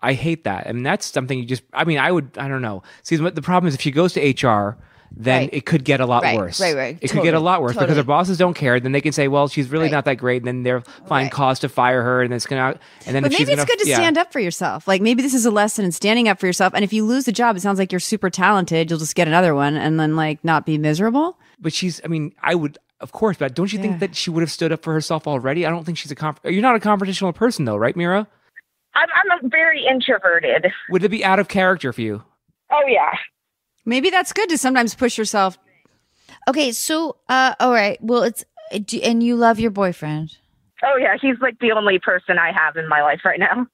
I hate that. I mean, that's something I don't know. See, the problem is if she goes to HR, then it could get a lot worse. It could get a lot worse because their bosses don't care. Then they can say, well, she's really not that great. And then they'll find cause to fire her. And it's going to, and then but maybe it's good to stand up for yourself. Like maybe this is a lesson in standing up for yourself. And if you lose the job, it sounds like you're super talented. You'll just get another one and then like not be miserable. But she's, I mean, I would, of course, but don't you think that she would have stood up for herself already? I don't think she's a, you're not a confrontational person though, right, Mira? I'm very introverted. Would it be out of character for you? Oh, yeah. Maybe that's good to sometimes push yourself. Okay, so, all right. Well, it's, and you love your boyfriend. Oh, yeah. He's like the only person I have in my life right now.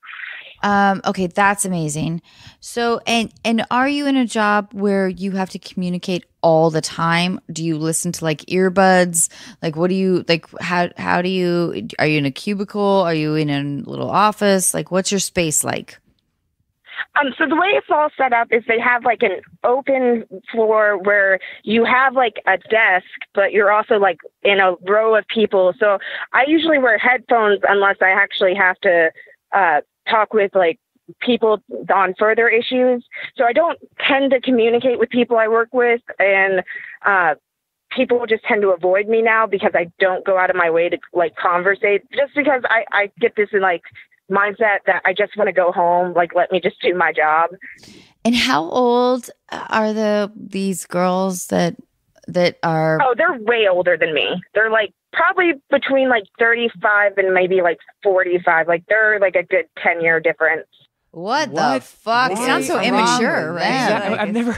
Okay, that's amazing. So, and are you in a job where you have to communicate all the time? Do you listen to like earbuds? Like, what do you, like, how do you, are you in a cubicle? Are you in a little office? Like, what's your space like? So the way it's all set up is they have like an open floor where you have like a desk, but you're also like in a row of people. So I usually wear headphones unless I actually have to, talk with like people on further issues. So I don't tend to communicate with people I work with, and people just tend to avoid me now because I don't go out of my way to like conversate, just because I get this in like mindset that I just want to go home. Like, let me just do my job. And how old are these girls that are? Oh, they're way older than me. They're like probably between like 35 and maybe like 45. Like they're like a good 10-year difference. What the fuck? It sounds so immature, right? Yeah, like I've never.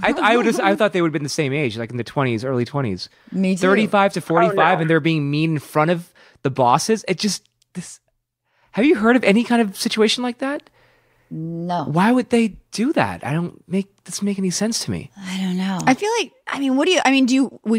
I thought they would have been the same age, like in the 20s, early 20s. Me too. 35 to 45, and they're being mean in front of the bosses. It just this. Have you heard of any kind of situation like that? No. Why would they do that? Doesn't make any sense to me. I don't know. I feel like, I mean,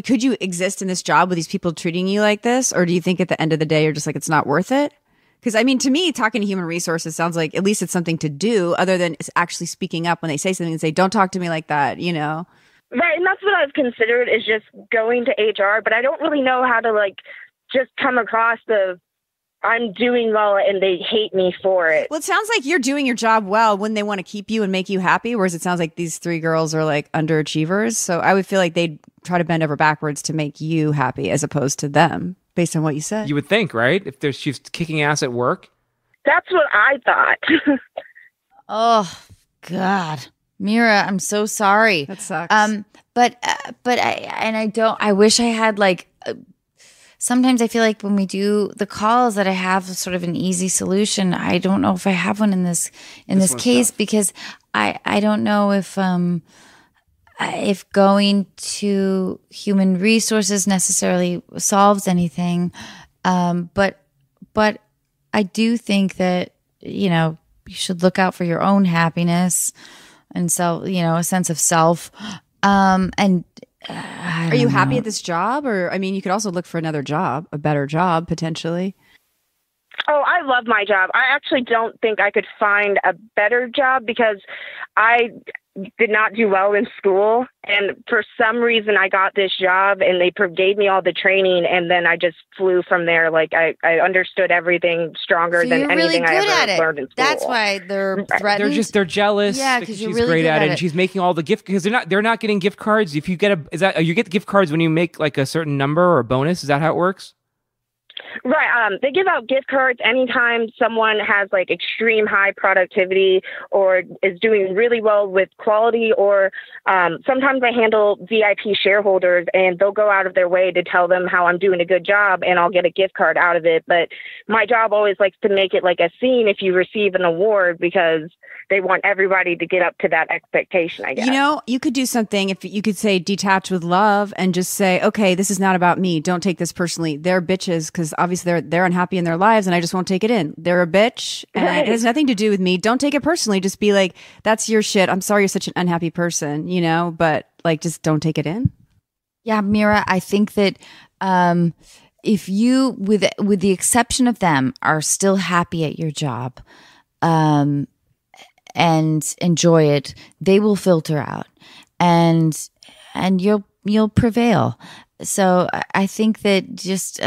could you exist in this job with these people treating you like this? Or do you think at the end of the day, you're just like, it's not worth it? Because I mean, to me, talking to human resources sounds like at least it's something to do other than actually speaking up when they say something and say, don't talk to me like that, you know? Right. And that's what I've considered is just going to HR, but I don't really know how to like just come across the I'm doing well and they hate me for it. Well, it sounds like you're doing your job well when they want to keep you and make you happy, whereas it sounds like these three girls are like underachievers. So I would feel like they'd try to bend over backwards to make you happy as opposed to them, based on what you said. You would think, right? If she's kicking ass at work. That's what I thought. Oh, God. Mira, I'm so sorry. That sucks. I wish I had like... Sometimes I feel like when we do the calls that I have sort of an easy solution. I don't know if I have one in this case tough. Because I don't know if going to human resources necessarily solves anything. But I do think that, you know, you should look out for your own happiness and self, you know, a sense of self. Are you happy at this job? Or, I mean, you could also look for another job, a better job, potentially. Oh, I love my job. I actually don't think I could find a better job because I did not do well in school. And for some reason, I got this job and they gave me all the training. And then I just flew from there. Like, I understood everything stronger than anything I ever learned in school. That's why they're threatened. They're jealous. Yeah, because she's great at it. And she's making all the gift, because they're not getting gift cards. If you get you get the gift cards when you make like a certain number or a bonus. Is that how it works? Right. They give out gift cards anytime someone has like extreme high productivity or is doing really well with quality, or sometimes I handle VIP shareholders and they'll go out of their way to tell them how I'm doing a good job and I'll get a gift card out of it. But my job always likes to make it like a scene if you receive an award, because they want everybody to get up to that expectation, I guess. You know, you could do something if you could say detach with love and just say, okay, this is not about me. Don't take this personally. They're bitches because obviously they're unhappy in their lives and I just won't take it in. They're a bitch and it has nothing to do with me. Don't take it personally. Just be like, that's your shit. I'm sorry you're such an unhappy person, you know, but like, just don't take it in. Yeah, Mira, I think that if you, with the exception of them, are still happy at your job, and enjoy it, they will filter out, and you'll prevail. So I think that just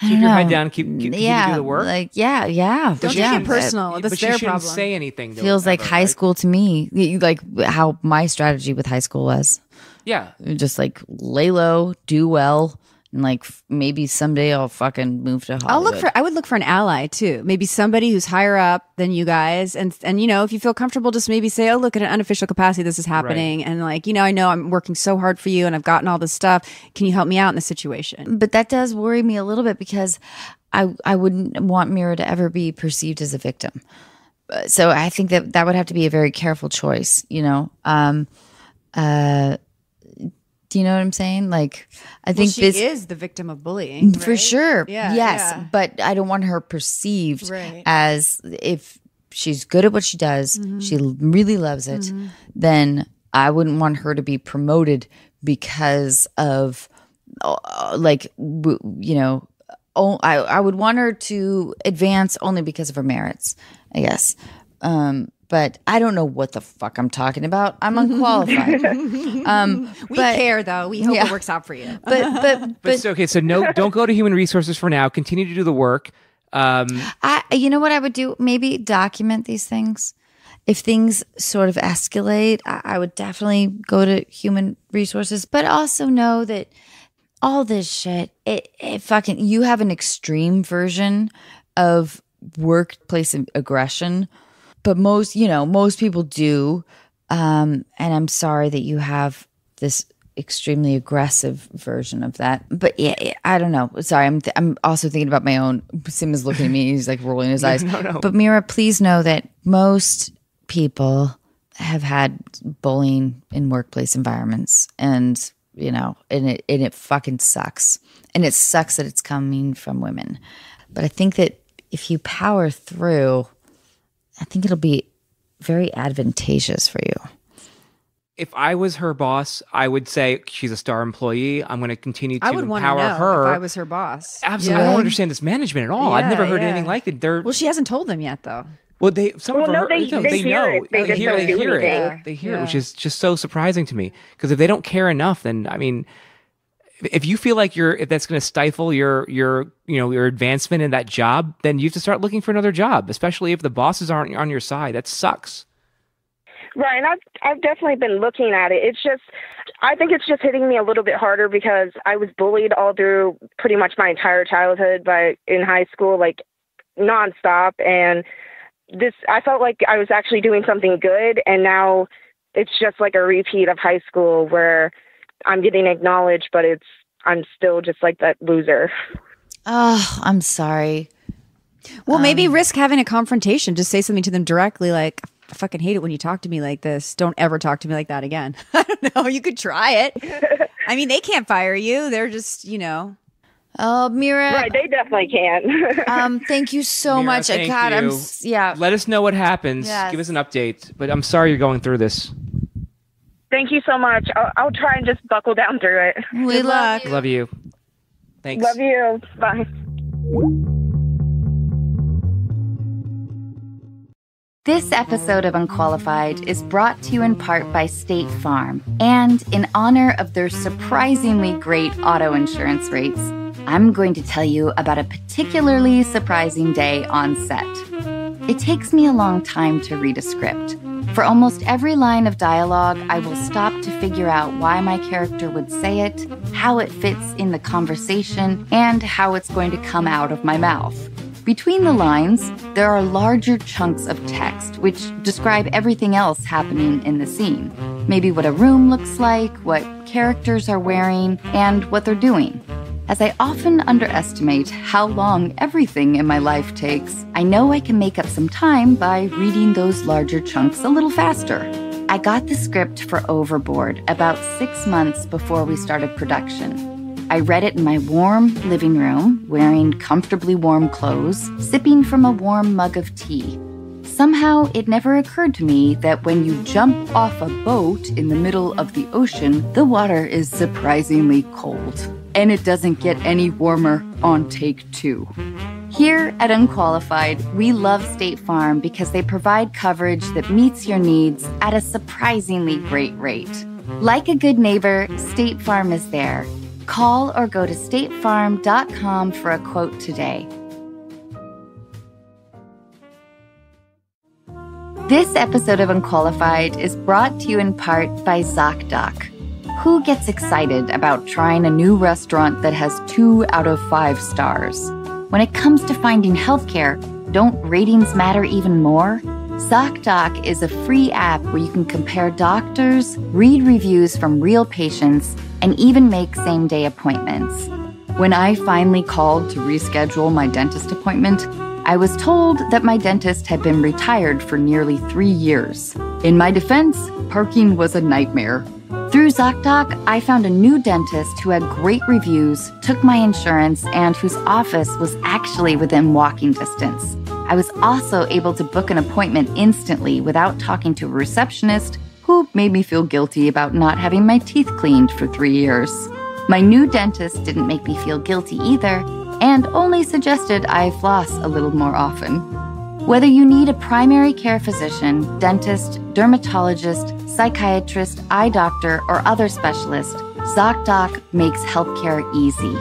Keep your head down. Keep do the work. Don't take it personal. That's their problem. But you shouldn't say anything. Feels like high school to me. Like how my strategy with high school was. Yeah. Just like lay low, do well. And like maybe someday I'll fucking move to Hollywood. I would look for an ally too. Maybe somebody who's higher up than you guys, and you know, if you feel comfortable, just maybe say, "Oh, look, at an unofficial capacity, this is happening," right. And like, you know, I know I'm working so hard for you, and I've gotten all this stuff. Can you help me out in this situation? But that does worry me a little bit because I wouldn't want Mira to ever be perceived as a victim. So I think that that would have to be a very careful choice. You know. Do you know what I'm saying? Like, I think she is the victim of bullying. Right? For sure. Yeah, yes. Yeah. But I don't want her perceived as, if she's good at what she does, she really loves it, then I wouldn't want her to be promoted because of, like, you know, I would want her to advance only because of her merits, I guess. But I don't know what the fuck I'm talking about. I'm unqualified. We care though. We hope it works out for you. But okay, so no, don't go to human resources for now. Continue to do the work. You know what I would do? Maybe document these things. If things sort of escalate, I would definitely go to human resources. But also know that all this shit, it fucking, you have an extreme version of workplace aggression. But most, you know, most people do. And I'm sorry that you have this extremely aggressive version of that. But yeah, I don't know. Sorry, I'm also thinking about my own. Sim is looking at me. He's like rolling his eyes. No. But Mira, please know that most people have had bullying in workplace environments. And, you know, and it fucking sucks. And it sucks that it's coming from women. But I think that if you power through, I think it'll be very advantageous for you. If I was her boss, I would say she's a star employee. I'm going to continue to empower her. If I was her boss, absolutely. Yeah. I don't understand this management at all. Yeah, I've never heard anything like it. Well, she hasn't told them yet, though. Well, they hear it. They hear it, which is just so surprising to me. Because if they don't care enough, then I mean, if you feel like if that's going to stifle your advancement in that job, then you have to start looking for another job, especially if the bosses aren't on your side. That sucks. Right. And I've definitely been looking at it. It's just, I think it's just hitting me a little bit harder because I was bullied all through pretty much my entire childhood, but in high school, like nonstop. And this, I felt like I was actually doing something good. And now it's just like a repeat of high school where I'm getting acknowledged, but I'm still just like that loser. Oh, I'm sorry. Well, maybe risk having a confrontation. Just say something to them directly, like, I fucking hate it when you talk to me like this. Don't ever talk to me like that again. I don't know. You could try it. I mean, they can't fire you. They're just, you know. Oh, Mira. Right, they definitely can. Thank you so much. Thank God, you. Let us know what happens. Yes. Give us an update. But I'm sorry you're going through this. Thank you so much. I'll try and just buckle down through it. Good luck. Love you. Thanks. Love you. Bye. This episode of Unqualified is brought to you in part by State Farm and in honor of their surprisingly great auto insurance rates. I'm going to tell you about a particularly surprising day on set. It takes me a long time to read a script. For almost every line of dialogue, I will stop to figure out why my character would say it, how it fits in the conversation, and how it's going to come out of my mouth. Between the lines, there are larger chunks of text which describe everything else happening in the scene. Maybe what a room looks like, what characters are wearing, and what they're doing. As I often underestimate how long everything in my life takes, I know I can make up some time by reading those larger chunks a little faster. I got the script for Overboard about 6 months before we started production. I read it in my warm living room, wearing comfortably warm clothes, sipping from a warm mug of tea. Somehow, it never occurred to me that when you jump off a boat in the middle of the ocean, the water is surprisingly cold. And it doesn't get any warmer on take two. Here at Unqualified, we love State Farm because they provide coverage that meets your needs at a surprisingly great rate. Like a good neighbor, State Farm is there. Call or go to statefarm.com for a quote today. This episode of Unqualified is brought to you in part by ZocDoc. Who gets excited about trying a new restaurant that has 2 out of 5 stars? When it comes to finding healthcare, don't ratings matter even more? ZocDoc is a free app where you can compare doctors, read reviews from real patients, and even make same-day appointments. When I finally called to reschedule my dentist appointment, I was told that my dentist had been retired for nearly 3 years. In my defense, parking was a nightmare. Through ZocDoc, I found a new dentist who had great reviews, took my insurance, and whose office was actually within walking distance. I was also able to book an appointment instantly without talking to a receptionist who made me feel guilty about not having my teeth cleaned for 3 years. My new dentist didn't make me feel guilty either, and only suggested I floss a little more often. Whether you need a primary care physician, dentist, dermatologist, psychiatrist, eye doctor, or other specialist, ZocDoc makes healthcare easy.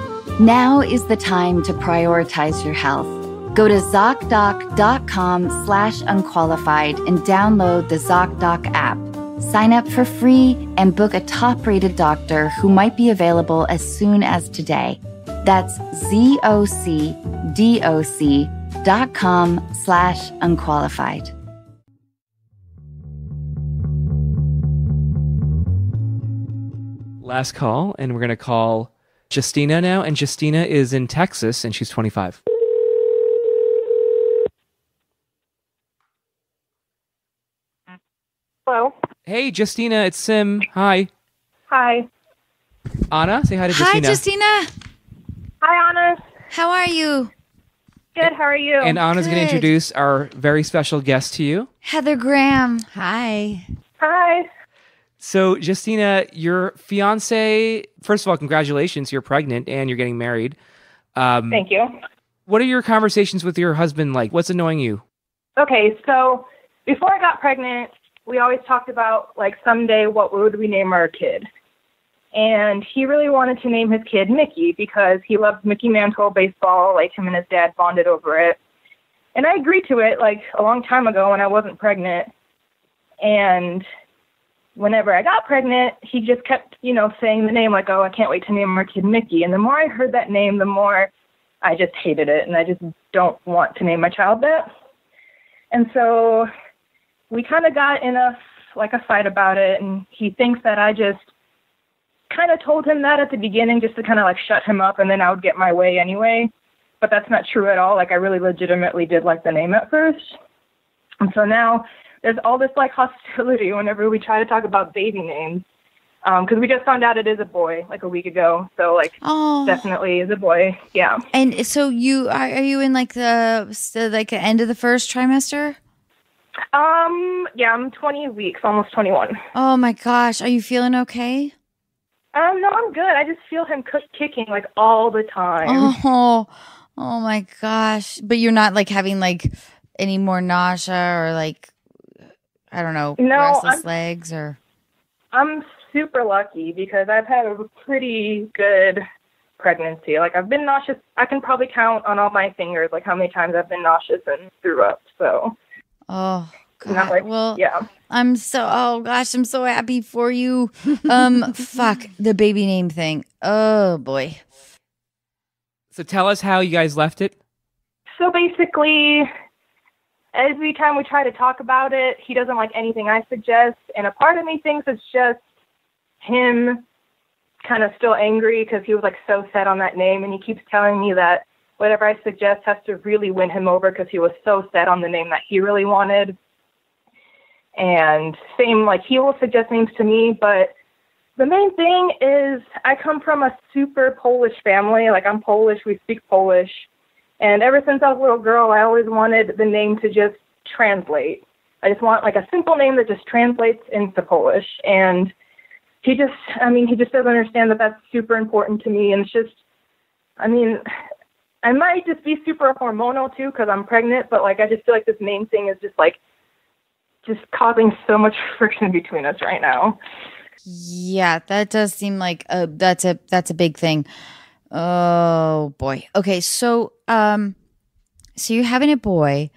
Now is the time to prioritize your health. Go to ZocDoc.com/unqualified and download the ZocDoc app. Sign up for free and book a top-rated doctor who might be available as soon as today. That's ZocDoc.com/unqualified. Last call, and we're going to call Justina now. And Justina is in Texas, and she's 25. Hello. Hey, Justina, it's Sim. Hi. Hi. Anna, say hi to Justina. Hi, Justina. Hi, Anna. How are you? Good, how are you? And Anna's going to introduce our very special guest to you. Heather Graham. Hi. Hi. So, Justina, your fiancé, first of all, congratulations. You're pregnant and you're getting married. Thank you. What are your conversations with your husband like? What's annoying you? Okay, so before I got pregnant, we always talked about, like, someday what would we name our kid? And he really wanted to name his kid Mickey because he loved Mickey Mantle baseball. Like, him and his dad bonded over it. And I agreed to it, like, a long time ago when I wasn't pregnant. And whenever I got pregnant, he just kept, you know, saying the name, like, oh, I can't wait to name our kid Mickey. And the more I heard that name, the more I just hated it. And I just don't want to name my child that. And so we kind of got in a fight about it. And he thinks that I just kind of told him that at the beginning just to kind of, like, shut him up, and then I would get my way anyway. But that's not true at all. Like, I really legitimately did like the name at first. And so now there's all this, like, hostility whenever we try to talk about baby names. Because we just found out it is a boy, like, a week ago. So, like, definitely is a boy. Yeah. And so you are you in, like, the end of the first trimester? Yeah, I'm 20 weeks, almost 21. Oh, my gosh. Are you feeling okay? No, I'm good. I just feel him kicking, like, all the time. Oh, my gosh. But you're not, like, having, like, any more nausea or, like, I don't know, restless legs or? I'm super lucky because I've had a pretty good pregnancy. Like, I've been nauseous. I can probably count on all my fingers, like, how many times I've been nauseous and threw up. So. Oh, God. Like, well, yeah. I'm so happy for you. Fuck the baby name thing. Oh boy. So tell us how you guys left it. So basically, every time we try to talk about it, he doesn't like anything I suggest. And a part of me thinks it's just him kind of still angry because he was, like, so set on that name. And he keeps telling me that whatever I suggest has to really win him over because he was so set on the name that he really wanted. And same, like, he will suggest names to me, but the main thing is I come from a super Polish family. Like, I'm Polish, we speak Polish. And ever since I was a little girl, I always wanted the name to just translate. I just want, like, a simple name that just translates into Polish. And he just doesn't understand that that's super important to me. And it's just, I mean, I might just be super hormonal too because I'm pregnant, but, like, I just feel like this name thing is just causing so much friction between us right now. Yeah, that does seem like that's a big thing. Oh boy. Okay, so so you're having a boy.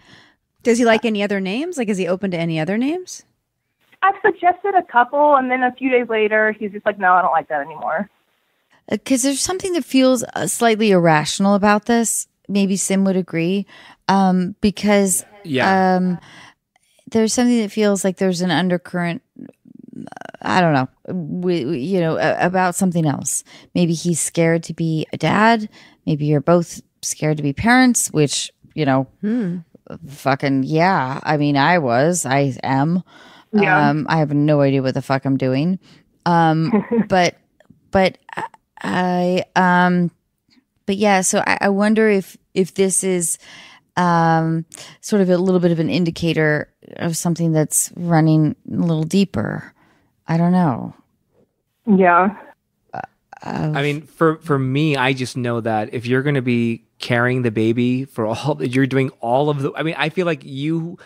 Does he like any other names? Like, is he open to any other names? I've suggested a couple, and then a few days later, he's just like, no, I don't like that anymore. Because there's something that feels slightly irrational about this. Maybe Sim would agree. Because yeah. There's something that feels like there's an undercurrent, I don't know, you know, about something else. Maybe he's scared to be a dad. Maybe you're both scared to be parents, which, you know, fucking, yeah. I mean, I am. Yeah. I have no idea what the fuck I'm doing. But yeah, so I wonder if this is sort of a little bit of an indicator of something that's running a little deeper. I don't know. Yeah. I mean, for me, I just know that if you're going to be carrying the baby for all that you're doing, all of the, I mean, I feel like the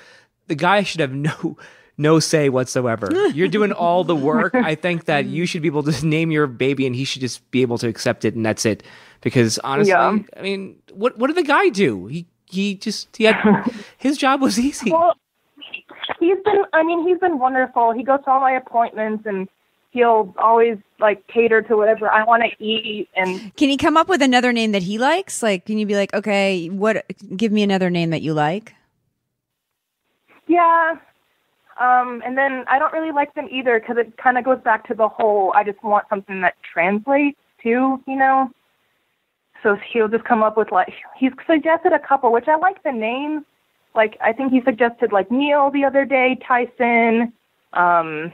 guy should have no say whatsoever. You're doing all the work. I think that you should be able to name your baby and he should just be able to accept it, and that's it. Because honestly, yeah. I mean, what did the guy do? He had his job was easy. Well, he's been wonderful. He goes to all my appointments and he'll always like cater to whatever I want to eat. And can he come up with another name that he likes? Like, can you be like, okay, give me another name that you like? Yeah. And then I don't really like them either, because it kind of goes back to the whole, I just want something that translates to, you know. So he'll just come up with, like, he's suggested a couple, which I like the names. Like, I think he suggested, like, Neil the other day, Tyson. I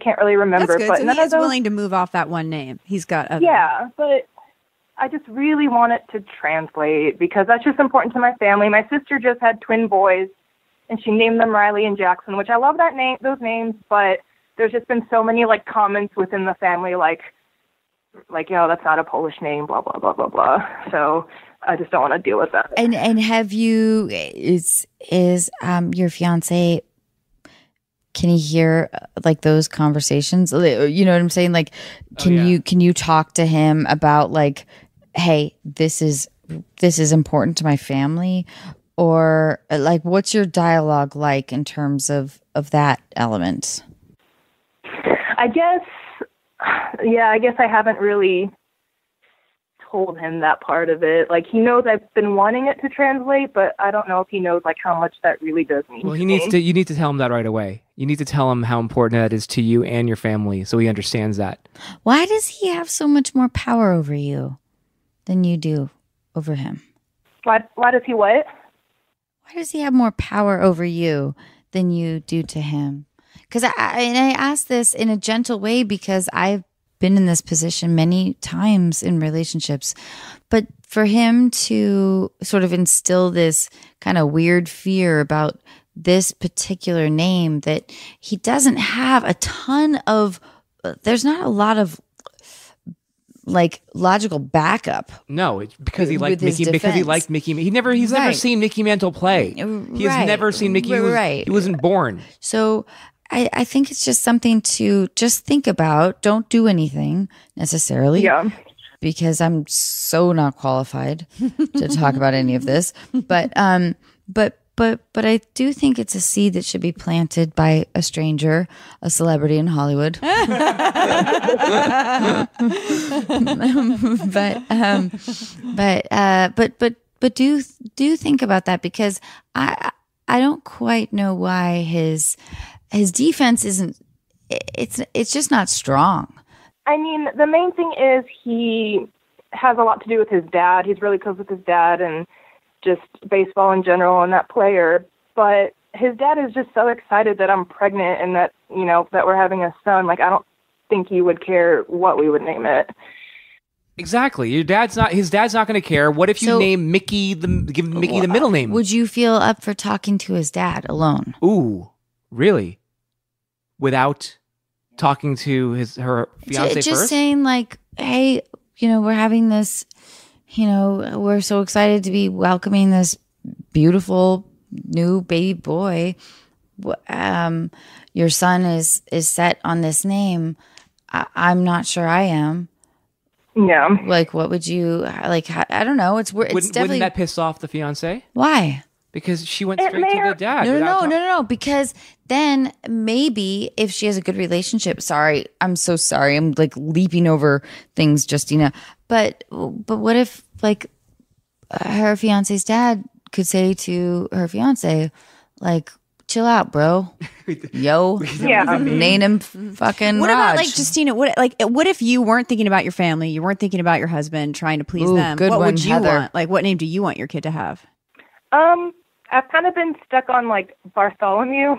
can't really remember. That's good. But so he's willing to move off that one name. He's got other. Yeah, but I just really want it to translate, because that's just important to my family. My sister just had twin boys, and she named them Riley and Jackson, which I love that name, those names, but there's just been so many like comments within the family, like, you know, that's not a Polish name, blah, blah, blah, blah, blah. So I just don't want to deal with that. And have you, is your fiance, can he hear like those conversations? You know what I'm saying? Like, can you talk to him about like, hey, this is important to my family? Or like, what's your dialogue like in terms of that element? I guess I haven't really told him that part of it. Like, he knows I've been wanting it to translate, but I don't know if he knows like how much that really does mean. Well, you need to tell him that right away. You need to tell him how important that is to you and your family, so he understands that. Why does he have so much more power over you than you do over him? Why does he what? Why does he have more power over you than you do to him? Because I ask this in a gentle way, because I've been in this position many times in relationships. But for him to sort of instill this kind of weird fear about this particular name that he doesn't have a ton of, there's not a lot of like logical backup. No, it's because he liked Mickey. Because he liked Mickey. He's never seen Mickey Mantle play. He's never seen Mickey. He wasn't born. So I think it's just something to just think about. Don't do anything necessarily. Yeah. Because I'm so not qualified to talk about any of this. But I do think it's a seed that should be planted by a stranger, a celebrity in Hollywood. But do think about that, because I don't quite know why his defense isn't. It's just not strong. I mean, the main thing is he has a lot to do with his dad. He's really close with his dad, and just baseball in general and that player. But his dad is just so excited that I'm pregnant and that, you know, that we're having a son. Like, I don't think he would care what we would name it. Exactly. His dad's not going to care. What if you name Mickey, give Mickey the middle name? Would you feel up for talking to his dad alone? Ooh, really? Without talking to her fiance first? Just saying like, hey, you know, we're having this, you know, we're so excited to be welcoming this beautiful new baby boy. your son is set on this name, I'm not sure I am. Yeah. Like, what would you, like, I don't know. It's weird. Wouldn't that piss off the fiance? Why? Because she went straight to the dad. No. Because then maybe if she has a good relationship, sorry, I'm so sorry. I'm like leaping over things, Justina. But what if like her fiance's dad could say to her fiance, like, chill out, bro. Yo, yeah. Name him fucking. What about Raj. Like Justina? What if you weren't thinking about your family? You weren't thinking about your husband, trying to please them. What would you want? Like, what name do you want your kid to have? I've kind of been stuck on like Bartholomew.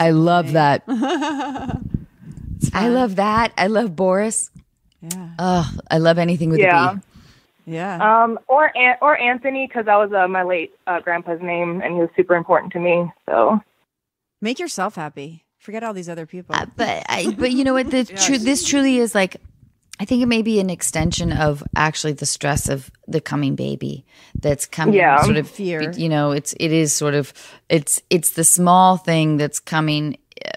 I love that. I love that. I love Boris. Yeah. Oh, I love anything with a B. Yeah. Or Anthony, because that was my late grandpa's name, and he was super important to me. So, make yourself happy. Forget all these other people. But you know what? This truly is like, I think it may be an extension of actually the stress of the coming baby that's coming. Yeah. Sort of fear. You know, it is sort of it's the small thing that's coming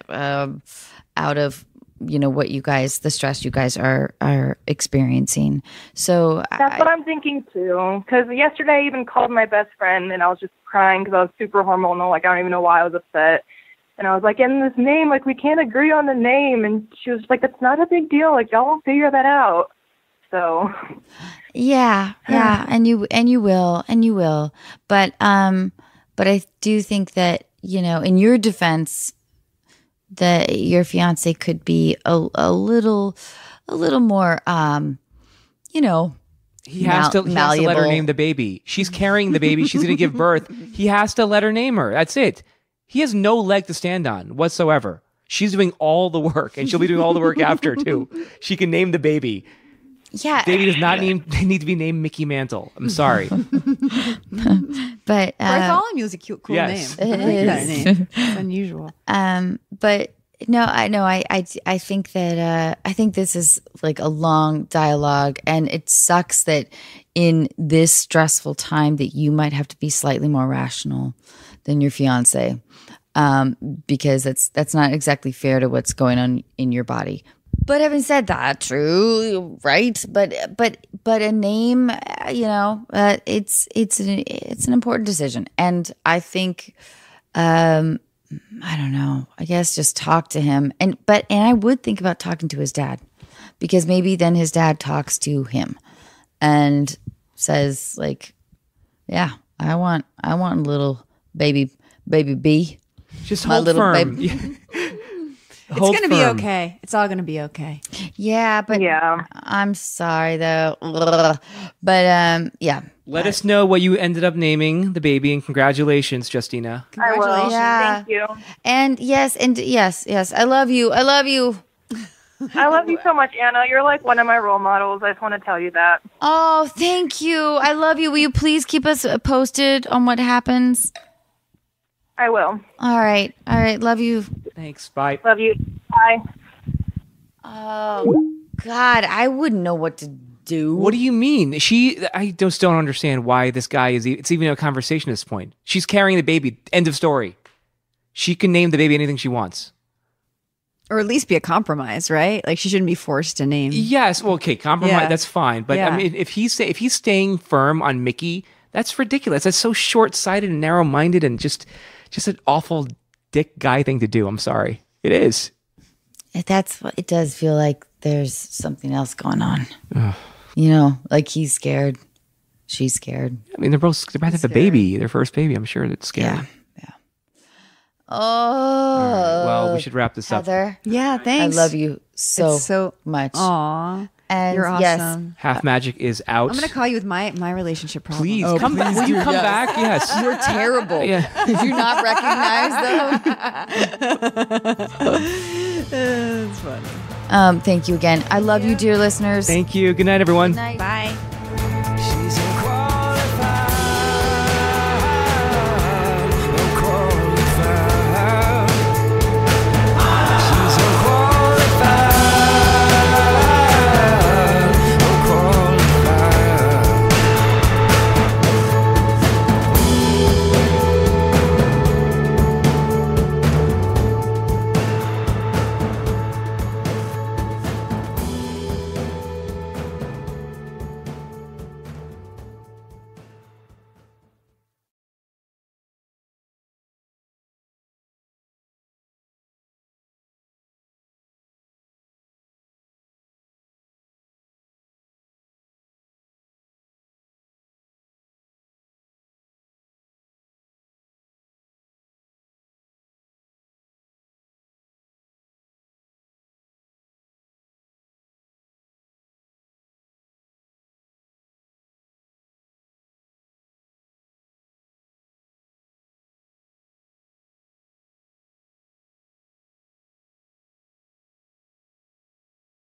out of. You know what you guys, the stress you guys are experiencing. So that's what I'm thinking too. Because yesterday I even called my best friend and I was just crying because I was super hormonal. Like I don't even know why I was upset. And I was like, "And this name, like we can't agree on the name." And she was like, "It's not a big deal. Like y'all will figure that out." So yeah, and you will. But I do think that, you know, in your defense, that your fiance could be a little more, you know, he has to let her name the baby. She's carrying the baby. She's going to give birth. He has to let her name her. That's it. He has no leg to stand on whatsoever. She's doing all the work, and she'll be doing all the work after too. She can name the baby. Yeah, the baby does not need to be named Mickey Mantle. I'm sorry, but Bartholomew is a cool name. It is. It's unusual. But no, I think that I think this is like a long dialogue, and it sucks that in this stressful time that you might have to be slightly more rational than your fiance, because that's not exactly fair to what's going on in your body. But having said that, true, right? But a name, you know, it's an important decision, and I think, I don't know. I guess just talk to him, and I would think about talking to his dad, because maybe then his dad talks to him, and says like, "Yeah, I want little baby B, just my little firm. Baby." It's going to be okay. It's all going to be okay. Yeah, but yeah. I'm sorry, though. But, yeah. Let us know what you ended up naming the baby, and congratulations, Justina. Congratulations. I will. Yeah. Thank you. And yes. I love you. I love you so much, Anna. You're like one of my role models. I just want to tell you that. Oh, thank you. I love you. Will you please keep us posted on what happens? I will. All right. Love you. Thanks. Bye. Love you. Bye. Oh, God. I wouldn't know what to do. What do you mean? I just don't understand why this guy is, it's even a conversation at this point. She's carrying the baby. End of story. She can name the baby anything she wants. Or at least be a compromise, right? Like she shouldn't be forced to name. Yes. Well, okay. Compromise. Yeah. That's fine. But yeah. I mean, if he's staying firm on Mickey, that's ridiculous. That's so short-sighted and narrow-minded and just an awful dick guy thing to do. I'm sorry. It is. That's what it does feel like. There's something else going on. Ugh. You know, like he's scared. She's scared. I mean, they're both at the baby, their first baby. I'm sure that's scary. Yeah. Oh. Right. Well, we should wrap this up. Yeah, thanks. I love you so much. Aw. And you're awesome. Yes. Half Magic is out. I'm going to call you with my relationship problem. Please, come back. Will you come back? Yes. You're terrible. Yeah. Did you not recognize them? That's funny. Thank you again. I love you, dear listeners. Thank you. Good night, everyone. Good night. Bye.